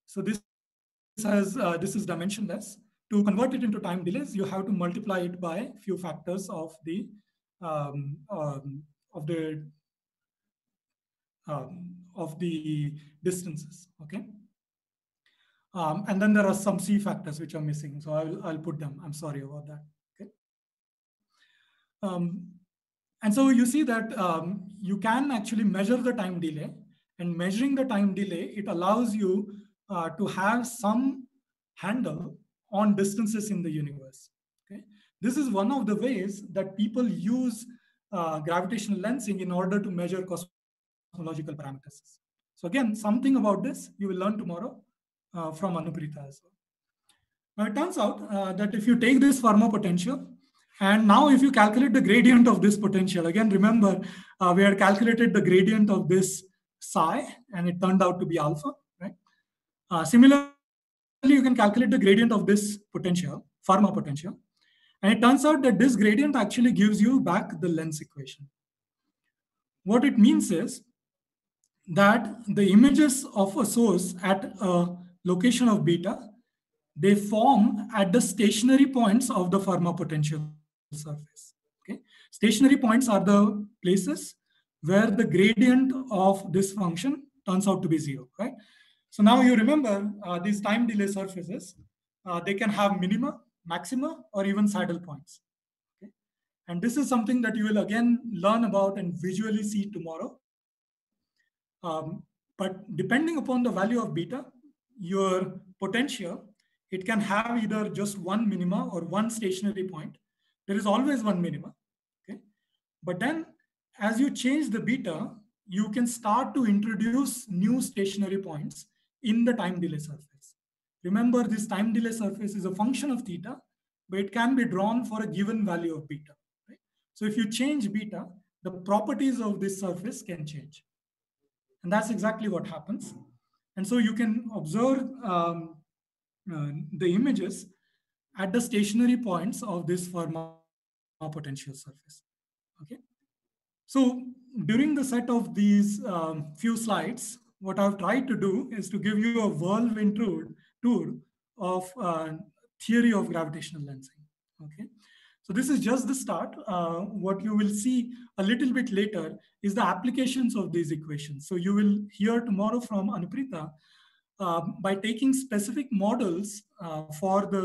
So this has uh, this is dimensionless. To convert it into time delays, you have to multiply it by few factors of the um, um, of the um, of the distances. Okay, um, and then there are some C factors which are missing. So I'll I'll put them. I'm sorry about that. Okay. Um, And so you see that um, you can actually measure the time delay, and measuring the time delay, it allows you uh, to have some handle on distances in the universe. Okay? This is one of the ways that people use uh, gravitational lensing in order to measure cosmological parameters. So again, something about this you will learn tomorrow uh, from Anuprita as well. Now it turns out uh, that if you take this Fermat potential, and now if you calculate the gradient of this potential, again, remember, uh, we had calculated the gradient of this psi, and it turned out to be alpha, right? Uh, similarly, you can calculate the gradient of this potential, Fermat potential. And it turns out that this gradient actually gives you back the lens equation. What it means is that the images of a source at a location of beta, they form at the stationary points of the Fermat potential surface. Okay? Stationary points are the places where the gradient of this function turns out to be zero, right? So now you remember uh, these time delay surfaces, uh, they can have minima, maxima, or even saddle points. Okay? And this is something that you will again learn about and visually see tomorrow. Um, but depending upon the value of beta, your potential, it can have either just one minima or one stationary point. There is always one minima, okay? But then as you change the beta, you can start to introduce new stationary points in the time delay surface. Remember, this time delay surface is a function of theta, but it can be drawn for a given value of beta, right? So if you change beta, the properties of this surface can change. And that's exactly what happens. And so you can observe um, Uh, the images at the stationary points of this Fermat potential surface. Okay, so during the set of these um, few slides, what I've tried to do is to give you a whirlwind tour of uh, theory of gravitational lensing. Okay, so this is just the start. Uh, what you will see a little bit later is the applications of these equations. So you will hear tomorrow from Anuprita Uh, by taking specific models uh, for the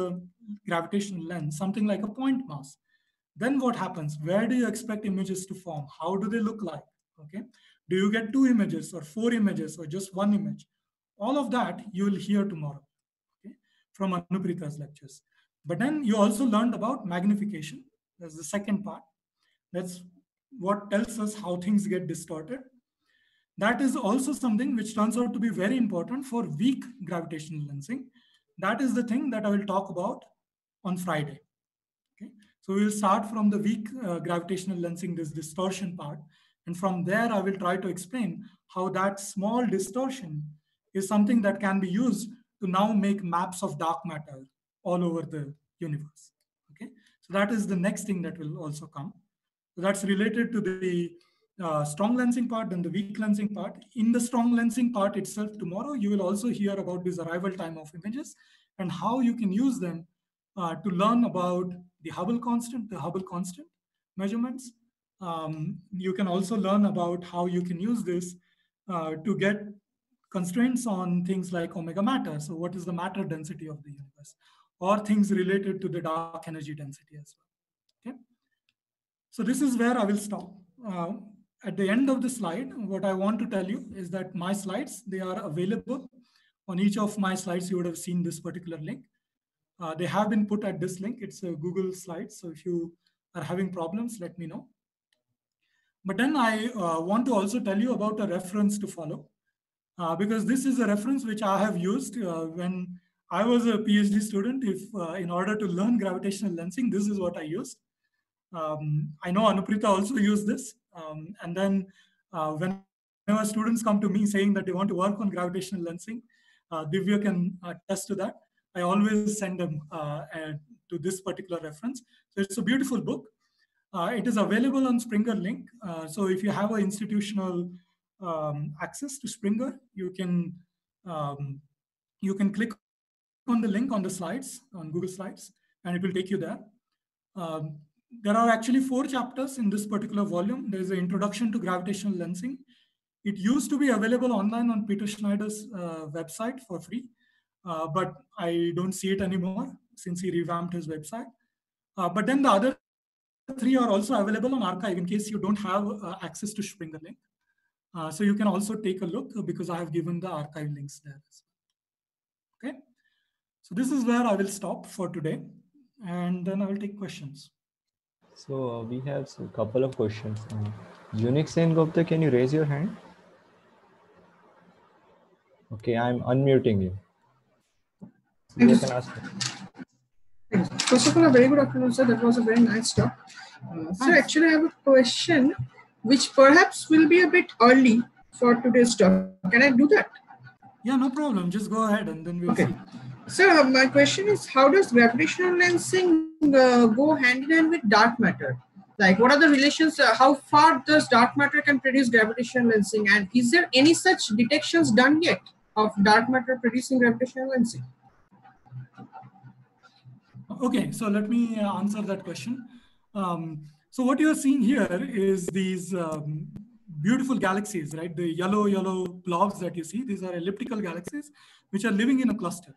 gravitational lens, something like a point mass. Then what happens? Where do you expect images to form? How do they look like? Okay, do you get two images or four images or just one image? All of that you will hear tomorrow, okay, from Anuprita's lectures. But then you also learned about magnification. That's the second part. That's what tells us how things get distorted. That is also something which turns out to be very important for weak gravitational lensing. That is the thing that I will talk about on Friday. Okay? So we will start from the weak uh, gravitational lensing, this distortion part. And from there, I will try to explain how that small distortion is something that can be used to now make maps of dark matter all over the universe. Okay? So that is the next thing that will also come. So that's related to the Uh, strong lensing part, then the weak lensing part. In the strong lensing part itself, tomorrow you will also hear about this arrival time of images and how you can use them uh, to learn about the Hubble constant, the Hubble constant measurements. Um, you can also learn about how you can use this uh, to get constraints on things like omega matter. So what is the matter density of the universe, or things related to the dark energy density as well. Okay? So this is where I will stop. Uh, At the end of the slide, what I want to tell you is that my slides, they are available. On each of my slides, you would have seen this particular link. Uh, they have been put at this link. It's a Google slide. So if you are having problems, let me know. But then I uh, want to also tell you about a reference to follow, uh, because this is a reference which I have used uh, when I was a PhD student. If uh, in order to learn gravitational lensing, this is what I used. Um, I know Anuprita also used this. Um, and then uh, whenever students come to me saying that they want to work on gravitational lensing, uh, Divya can attest to that. I always send them uh, uh, to this particular reference. So it's a beautiful book. Uh, it is available on Springer link. Uh, so if you have an institutional um, access to Springer, you can, um, you can click on the link on the slides, on Google Slides, and it will take you there. Um, There are actually four chapters in this particular volume. There's an introduction to gravitational lensing. It used to be available online on Peter Schneider's uh, website for free, uh, but I don't see it anymore since he revamped his website. Uh, but then the other three are also available on archive in case you don't have uh, access to Springer link. Uh, so you can also take a look because I have given the archive links there as well. Okay, so this is where I will stop for today, and then I will take questions. So uh, we have a couple of questions. Unique Sen Gupta, can you raise your hand? Okay, I'm unmuting you. So you can ask. First of all, a very good afternoon, sir. That was a very nice talk. Uh, so actually, I have a question, which perhaps will be a bit early for today's talk. Can I do that? Yeah, no problem. Just go ahead, and then we'll okay. see. Sir, my question is, how does gravitational lensing uh, go hand in hand with dark matter? Like, what are the relations? Uh, how far does dark matter can produce gravitational lensing? And is there any such detections done yet of dark matter producing gravitational lensing? Okay, so let me answer that question. Um, so what you're seeing here is these um, beautiful galaxies, right? The yellow, yellow blobs that you see, these are elliptical galaxies, which are living in a cluster.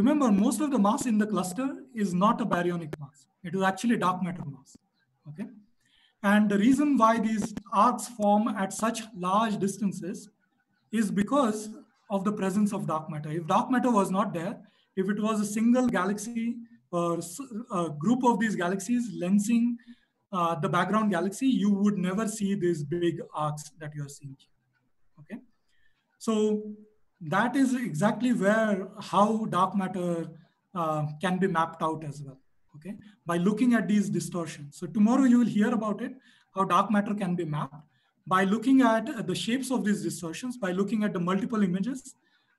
Remember, most of the mass in the cluster is not a baryonic mass. It is actually dark matter mass. Okay? And the reason why these arcs form at such large distances is because of the presence of dark matter. If dark matter was not there, if it was a single galaxy or a group of these galaxies lensing uh, the background galaxy, you would never see these big arcs that you are seeing here. Okay? So that is exactly where how dark matter uh, can be mapped out as well, okay? By looking at these distortions. So tomorrow you will hear about it, how dark matter can be mapped by looking at the shapes of these distortions, by looking at the multiple images,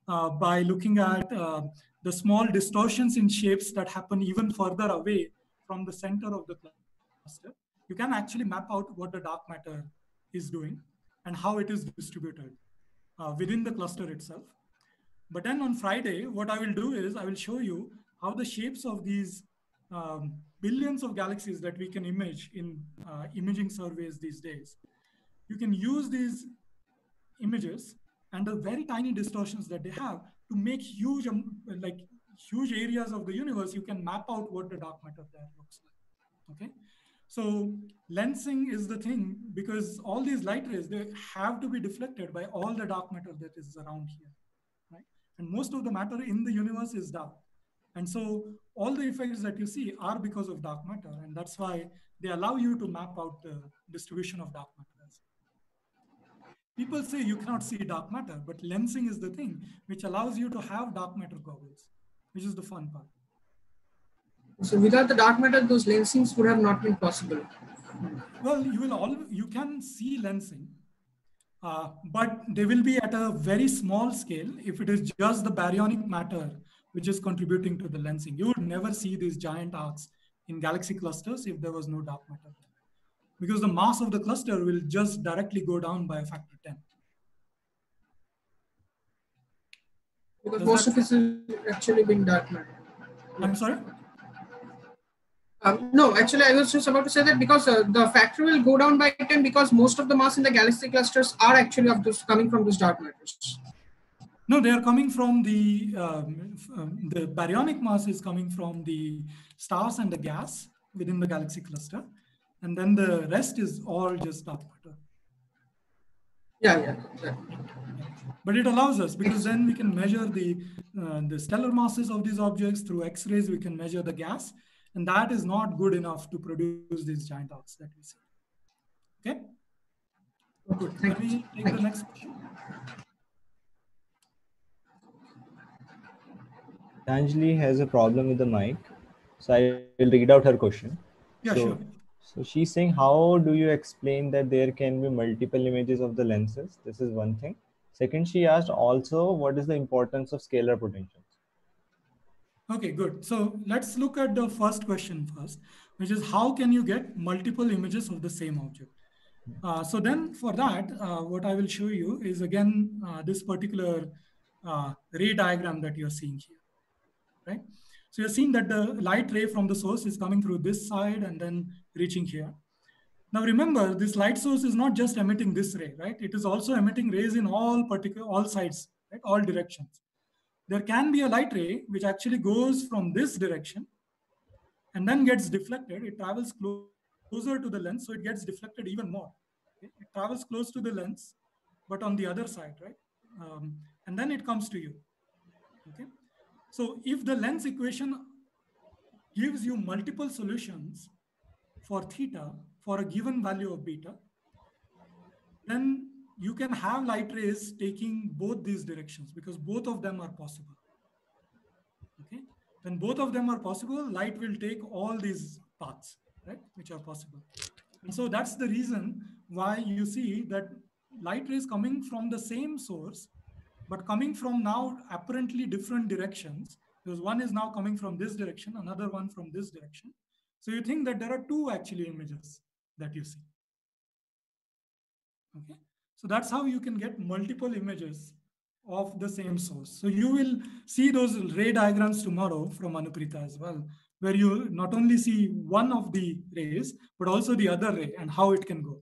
uh, by looking at uh, the small distortions in shapes that happen even further away from the center of the cluster. You can actually map out what the dark matter is doing and how it is distributed Uh, within the cluster itself. But then on Friday, what I will do is I will show you how the shapes of these um, billions of galaxies that we can image in uh, imaging surveys these days. You can use these images and the very tiny distortions that they have to make huge, um, like huge areas of the universe. You can map out what the dark matter there looks like, okay? So lensing is the thing because all these light rays, they have to be deflected by all the dark matter that is around here, right? And most of the matter in the universe is dark. And so all the effects that you see are because of dark matter. And that's why they allow you to map out the distribution of dark matter. People say you cannot see dark matter, but lensing is the thing which allows you to have dark matter goggles, which is the fun part. So without the dark matter, those lensings would have not been possible. Well, you will all you can see lensing, uh, but they will be at a very small scale if it is just the baryonic matter which is contributing to the lensing. You would never see these giant arcs in galaxy clusters if there was no dark matter, because the mass of the cluster will just directly go down by a factor ten. Because Does most of it is actually been dark matter. I'm sorry. Um, no, actually, I was just about to say that because uh, the factor will go down by ten because most of the mass in the galaxy clusters are actually of those coming from those dark matters. No, they are coming from the um, um, the baryonic mass is coming from the stars and the gas within the galaxy cluster, and then the rest is all just dark matter. Yeah, yeah, yeah. But it allows us, because then we can measure the uh, the stellar masses of these objects through X-rays. We can measure the gas. And that is not good enough to produce these giant arcs that we see. Okay. Good. Thank Let me take Thank the next question. Anjali has a problem with the mic, so I will read out her question. Yeah, so, sure. So she's saying, how do you explain that there can be multiple images of the lenses? This is one thing. Second, she asked also, what is the importance of scalar potential? Okay, good. So let's look at the first question first, which is how can you get multiple images of the same object? Uh, so then for that, uh, what I will show you is again, uh, this particular uh, ray diagram that you're seeing here, right? So you're seeing that the light ray from the source is coming through this side and then reaching here. Now remember, this light source is not just emitting this ray, right? It is also emitting rays in all particular, all sides, right? All directions. There can be a light ray which actually goes from this direction and then gets deflected. It travels closer to the lens, so it gets deflected even more. It travels close to the lens, but on the other side, right? Um, and then it comes to you, okay? So if the lens equation gives you multiple solutions for theta, for a given value of beta, then you can have light rays taking both these directions because both of them are possible. Okay, when both of them are possible, light will take all these paths, right, which are possible. And so that's the reason why you see that light rays coming from the same source, but coming from now apparently different directions, because one is now coming from this direction, another one from this direction. So you think that there are two actually images that you see. Okay. So that's how you can get multiple images of the same source. So you will see those ray diagrams tomorrow from Anuprita as well, where you not only see one of the rays, but also the other ray and how it can go.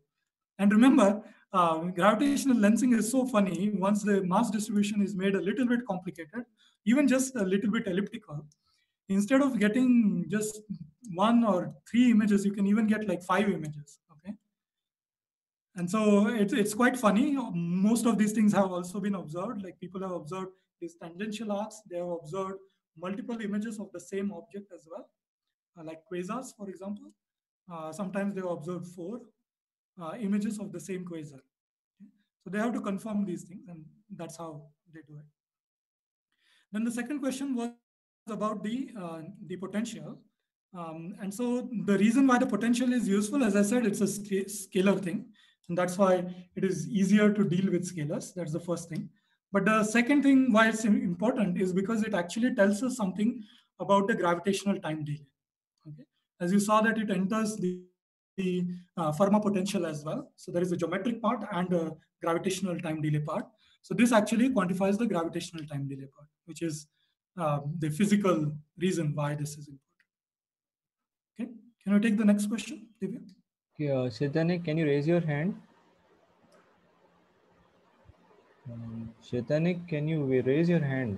And remember, uh, gravitational lensing is so funny. Once the mass distribution is made a little bit complicated, even just a little bit elliptical, instead of getting just one or three images, you can even get like five images. And so it's, it's quite funny. Most of these things have also been observed. Like people have observed these tangential arcs. They have observed multiple images of the same object as well, uh, like quasars, for example. Uh, sometimes they have observed four uh, images of the same quasar. Okay? So they have to confirm these things, and that's how they do it. Then the second question was about the, uh, the potential. Um, and so the reason why the potential is useful, as I said, it's a scalar thing. And that's why it is easier to deal with scalars. That's the first thing. But the second thing why it's important is because it actually tells us something about the gravitational time delay. Okay? As you saw that it enters the, the uh, Fermat potential as well. So there is a geometric part and a gravitational time delay part. So this actually quantifies the gravitational time delay part, which is uh, the physical reason why this is important. Okay, can you take the next question, Divya? Yeah, Chaitanya, can you raise your hand? Um, Chaitanya, can you raise your hand?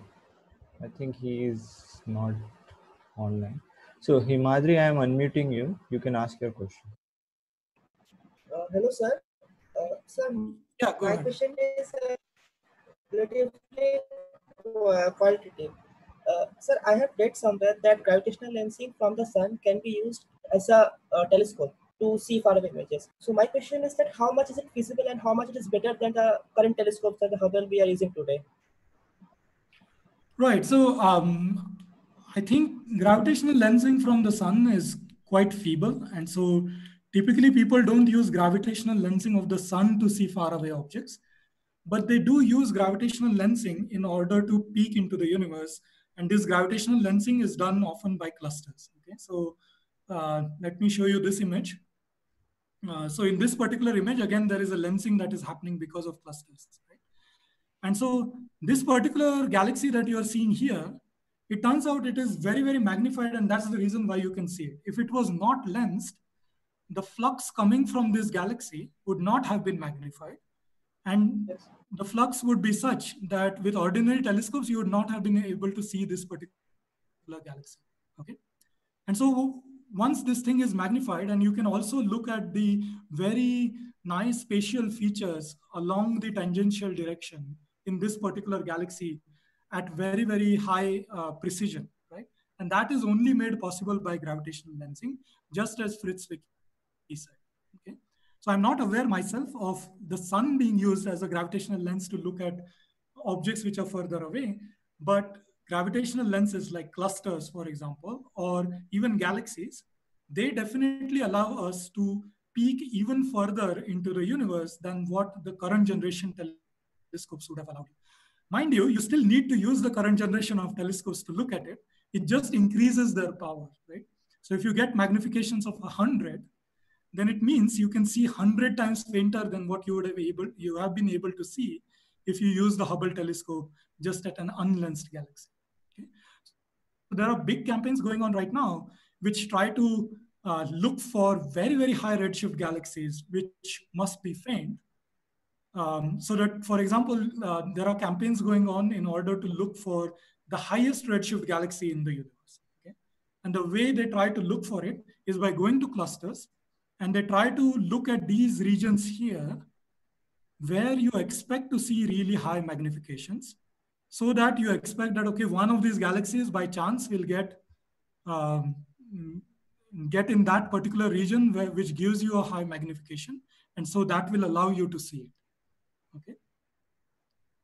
I think he is not online. So Himadri, I am unmuting you. You can ask your question. Uh, hello, sir. Uh, sir, yeah, my ahead. question is uh, relatively uh, qualitative. Uh, sir, I have read somewhere that gravitational lensing from the sun can be used as a uh, telescope. to see faraway images. So my question is that how much is it feasible and how much it is better than the current telescopes like the Hubble we are using today? Right. So um, I think gravitational lensing from the sun is quite feeble, and so typically people don't use gravitational lensing of the sun to see faraway objects, but they do use gravitational lensing in order to peek into the universe. And this gravitational lensing is done often by clusters. Okay, so uh, let me show you this image. Uh, so in this particular image, again, there is a lensing that is happening because of clusters. Right? And so this particular galaxy that you are seeing here, it turns out it is very, very magnified, and that's the reason why you can see it. If it was not lensed, the flux coming from this galaxy would not have been magnified. And yes, the flux would be such that with ordinary telescopes, you would not have been able to see this particular galaxy. Okay. And so once this thing is magnified, and you can also look at the very nice spatial features along the tangential direction in this particular galaxy at very, very high uh, precision, right? And that is only made possible by gravitational lensing, just as Fritz Zwicky said. Okay. So I'm not aware myself of the sun being used as a gravitational lens to look at objects which are further away, but gravitational lenses like clusters, for example, or even galaxies, they definitely allow us to peek even further into the universe than what the current generation telescopes would have allowed. Mind you, you still need to use the current generation of telescopes to look at it. It just increases their power, right? So if you get magnifications of one hundred, then it means you can see one hundred times fainter than what you would have able you have been able to see if you use the Hubble telescope just at an unlensed galaxy. Okay? So there are big campaigns going on right now which try to uh, look for very, very high redshift galaxies which must be faint. Um, so that, for example, uh, there are campaigns going on in order to look for the highest redshift galaxy in the universe. Okay? And the way they try to look for it is by going to clusters. And they try to look at these regions here where you expect to see really high magnifications, so that you expect that, okay, one of these galaxies by chance will get, um, get in that particular region where, which gives you a high magnification. And so that will allow you to see it, okay?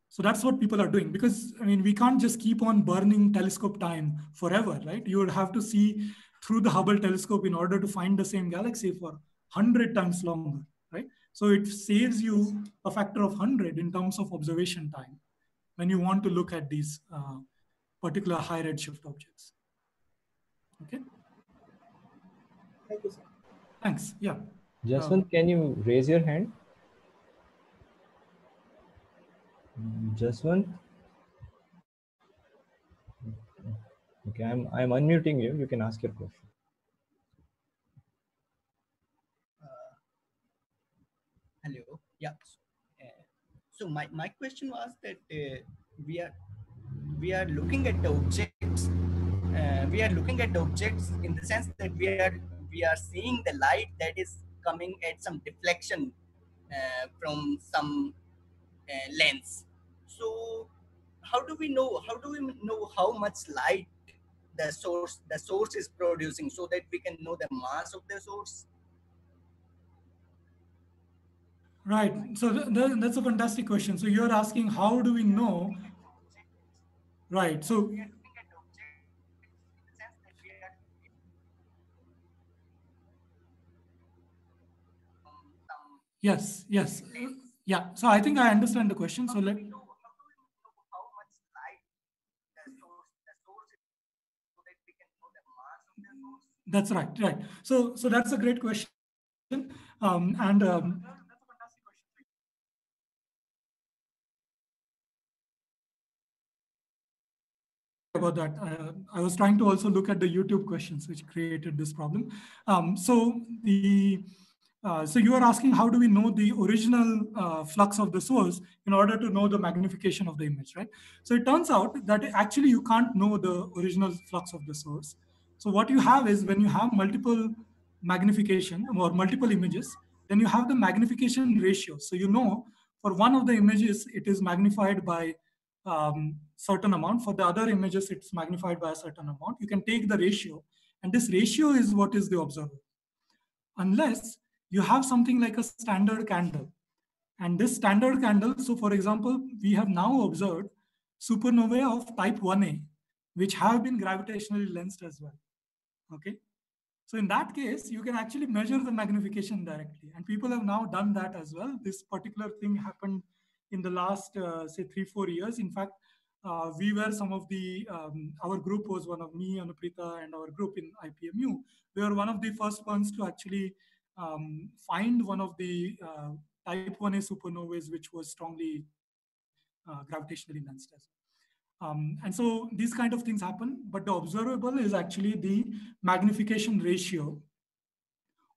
So that's what people are doing, because I mean, we can't just keep on burning telescope time forever, right? You would have to see through the Hubble telescope in order to find the same galaxy for one hundred times longer, right? So it saves you a factor of one hundred in terms of observation time when you want to look at these uh, particular high redshift objects. Okay. Thank you, sir. Thanks. Yeah. Jaswant, uh, can you raise your hand? Jaswant. Okay, I'm, I'm unmuting you. You can ask your question. Uh, hello. Yeah. So, uh, so my, my question was that uh, we are we are looking at the objects. Uh, we are looking at the objects in the sense that we are we are seeing the light that is coming at some deflection uh, from some uh, lens. So how do we know? How do we know how much light the source the source is producing, so that we can know the mass of the source? Right, so th th that's a fantastic question. So you're asking how do we know, right? So yes, yes, yeah. So I think I understand the question. So let That's right, right. So, so that's a great question, um, and um, about that, uh, I was trying to also look at the YouTube questions, which created this problem. Um, so the, uh, so you are asking how do we know the original uh, flux of the source in order to know the magnification of the image, right? So it turns out that actually you can't know the original flux of the source. So what you have is when you have multiple magnification or multiple images, then you have the magnification ratio. So you know for one of the images, it is magnified by um, certain amount. For the other images, it's magnified by a certain amount. You can take the ratio, and this ratio is what is the observer. unless you have something like a standard candle. And this standard candle, so for example, we have now observed supernovae of type one A, which have been gravitationally lensed as well, okay? So in that case, you can actually measure the magnification directly. And people have now done that as well. This particular thing happened in the last, uh, say, three, four years. In fact, uh, we were some of the, um, our group was one of me, Anuprita, and our group in I P M U. We were one of the first ones to actually um, find one of the uh, type one A supernovae, which was strongly uh, gravitationally lensed as well. Um, and so these kind of things happen, but the observable is actually the magnification ratio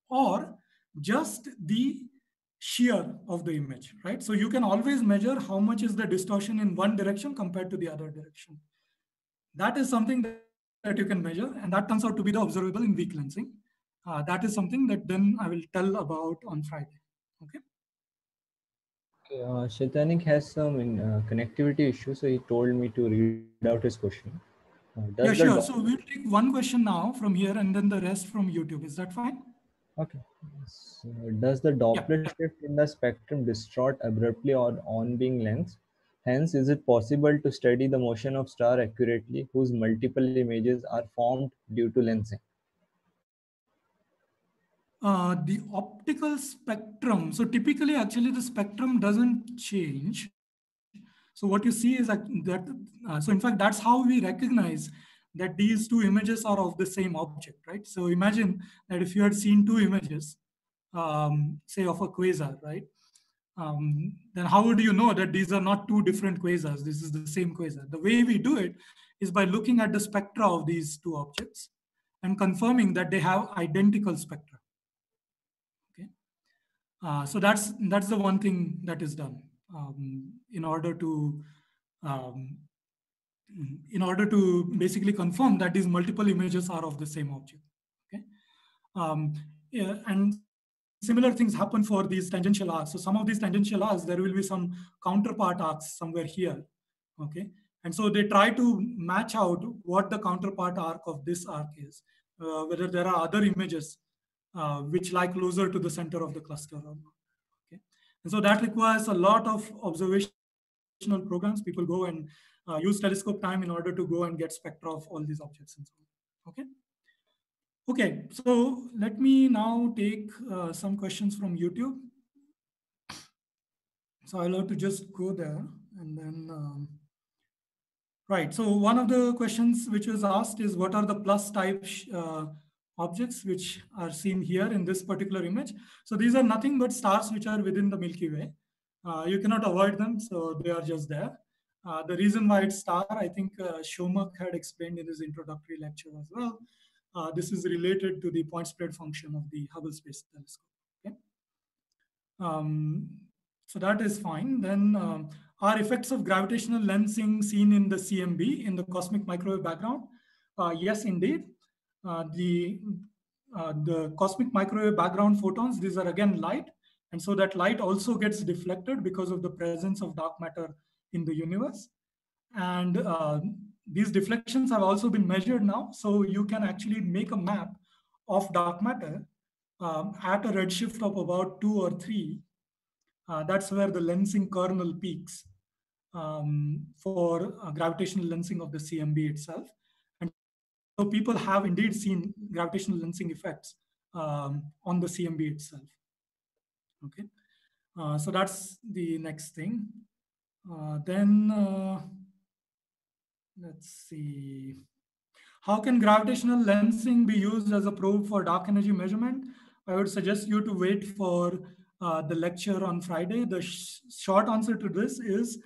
or just the shear of the image, right? So you can always measure how much is the distortion in one direction compared to the other direction. That is something that you can measure, and that turns out to be the observable in weak lensing. Uh, that is something that then I will tell about on Friday, okay? Uh, Shaitanik has some in, uh, connectivity issue, so he told me to read out his question. Uh, yeah, sure. So we'll take one question now from here and then the rest from YouTube. Is that fine? Okay. So does the Doppler yeah. shift in the spectrum distort abruptly or on being lens? Hence, is it possible to study the motion of star accurately whose multiple images are formed due to lensing? Uh, the optical spectrum. So typically, actually, the spectrum doesn't change. So what you see is that, that uh, so in fact, that's how we recognize that these two images are of the same object, right? So imagine that if you had seen two images, um, say of a quasar, right? Um, then how would you know that these are not two different quasars? This is the same quasar. The way we do it is by looking at the spectra of these two objects and confirming that they have identical spectra. Uh, so that's that's the one thing that is done um, in order to um, in order to basically confirm that these multiple images are of the same object. Okay, um, yeah, and similar things happen for these tangential arcs. So some of these tangential arcs, there will be some counterpart arcs somewhere here. Okay, and so they try to match out what the counterpart arc of this arc is, uh, whether there are other images Uh, which lie closer to the center of the cluster or not. Okay, and so that requires a lot of observational programs. People go and uh, use telescope time in order to go and get spectra of all these objects and so on. Okay, okay. So let me now take uh, some questions from YouTube. So I'll have to just go there and then. Um, right. So one of the questions which was asked is, what are the plus type Uh, objects which are seen here in this particular image? So these are nothing but stars which are within the Milky Way. Uh, you cannot avoid them, so they are just there. Uh, the reason why it's star, I think uh, Shomak had explained in his introductory lecture as well. Uh, this is related to the point spread function of the Hubble Space Telescope. Okay? Um, so that is fine. Then um, are effects of gravitational lensing seen in the C M B, in the cosmic microwave background? Uh, yes, indeed. Uh, the, uh, the cosmic microwave background photons, these are again light. And so that light also gets deflected because of the presence of dark matter in the universe. And uh, these deflections have also been measured now. So you can actually make a map of dark matter um, at a redshift of about two or three. Uh, that's where the lensing kernel peaks um, for uh, gravitational lensing of the C M B itself. So people have indeed seen gravitational lensing effects um, on the C M B itself. Okay, uh, so that's the next thing. Uh, then uh, let's see. How can gravitational lensing be used as a probe for dark energy measurement? I would suggest you to wait for uh, the lecture on Friday. The sh short answer to this is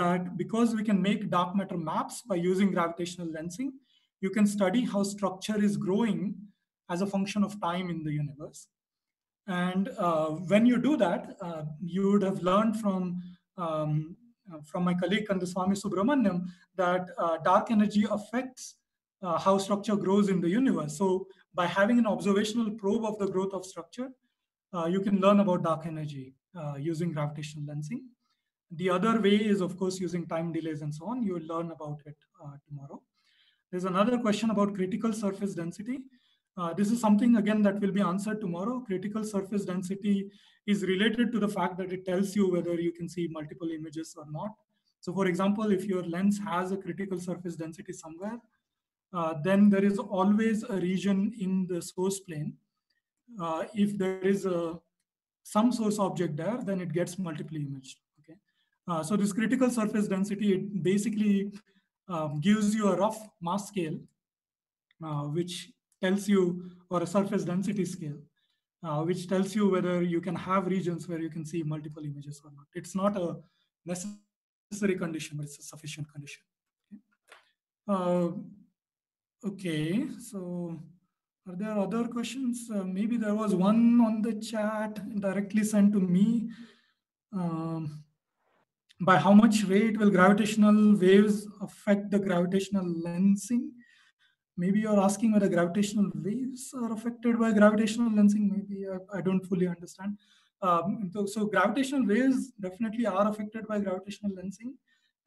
that because we can make dark matter maps by using gravitational lensing, you can study how structure is growing as a function of time in the universe. And uh, when you do that, uh, you would have learned from, um, from my colleague Kandaswamy Subramaniam that uh, dark energy affects uh, how structure grows in the universe. So by having an observational probe of the growth of structure, uh, you can learn about dark energy uh, using gravitational lensing. The other way is, of course, using time delays and so on. You will learn about it uh, tomorrow. There's another question about critical surface density. Uh, this is something, again, that will be answered tomorrow. Critical surface density is related to the fact that it tells you whether you can see multiple images or not. So for example, if your lens has a critical surface density somewhere, uh, then there is always a region in the source plane. Uh, if there is a, some source object there, then it gets multiple imaged. Okay? Uh, so this critical surface density, it basically um, gives you a rough mass scale, uh, which tells you, or a surface density scale, uh, which tells you whether you can have regions where you can see multiple images or not. It's not a necessary condition, but it's a sufficient condition. Okay, uh, okay. So are there other questions? Uh, maybe there was one on the chat directly sent to me. Um, by how much rate will gravitational waves affect the gravitational lensing? Maybe you're asking whether gravitational waves are affected by gravitational lensing. Maybe I, I don't fully understand. Um, so, so gravitational waves definitely are affected by gravitational lensing.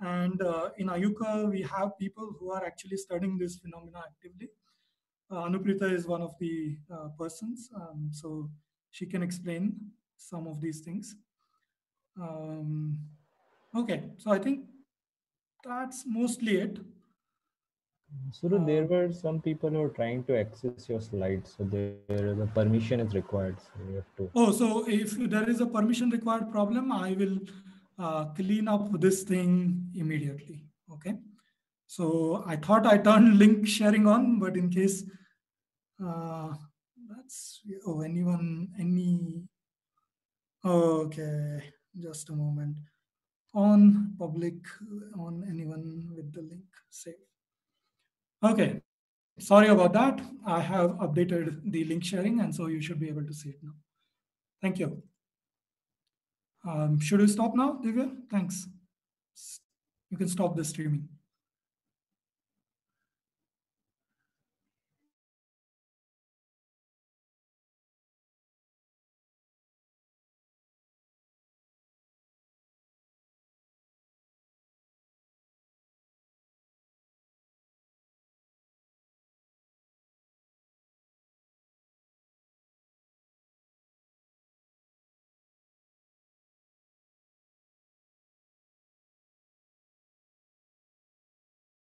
And uh, in Ayuka, we have people who are actually studying this phenomena actively. Uh, Anuprita is one of the uh, persons. Um, so she can explain some of these things. Um, okay, so I think that's mostly it. So there were some people who are trying to access your slides, so there the permission is required. So you have to. Oh, so if there is a permission required problem, I will uh, clean up this thing immediately. Okay. So I thought I turned link sharing on, but in case uh, that's oh anyone any. Okay, just a moment. On public, on anyone with the link, save. Okay, sorry about that. I have updated the link sharing, and so you should be able to see it now. Thank you. Um, should we stop now, Divya? Thanks. You can stop the streaming.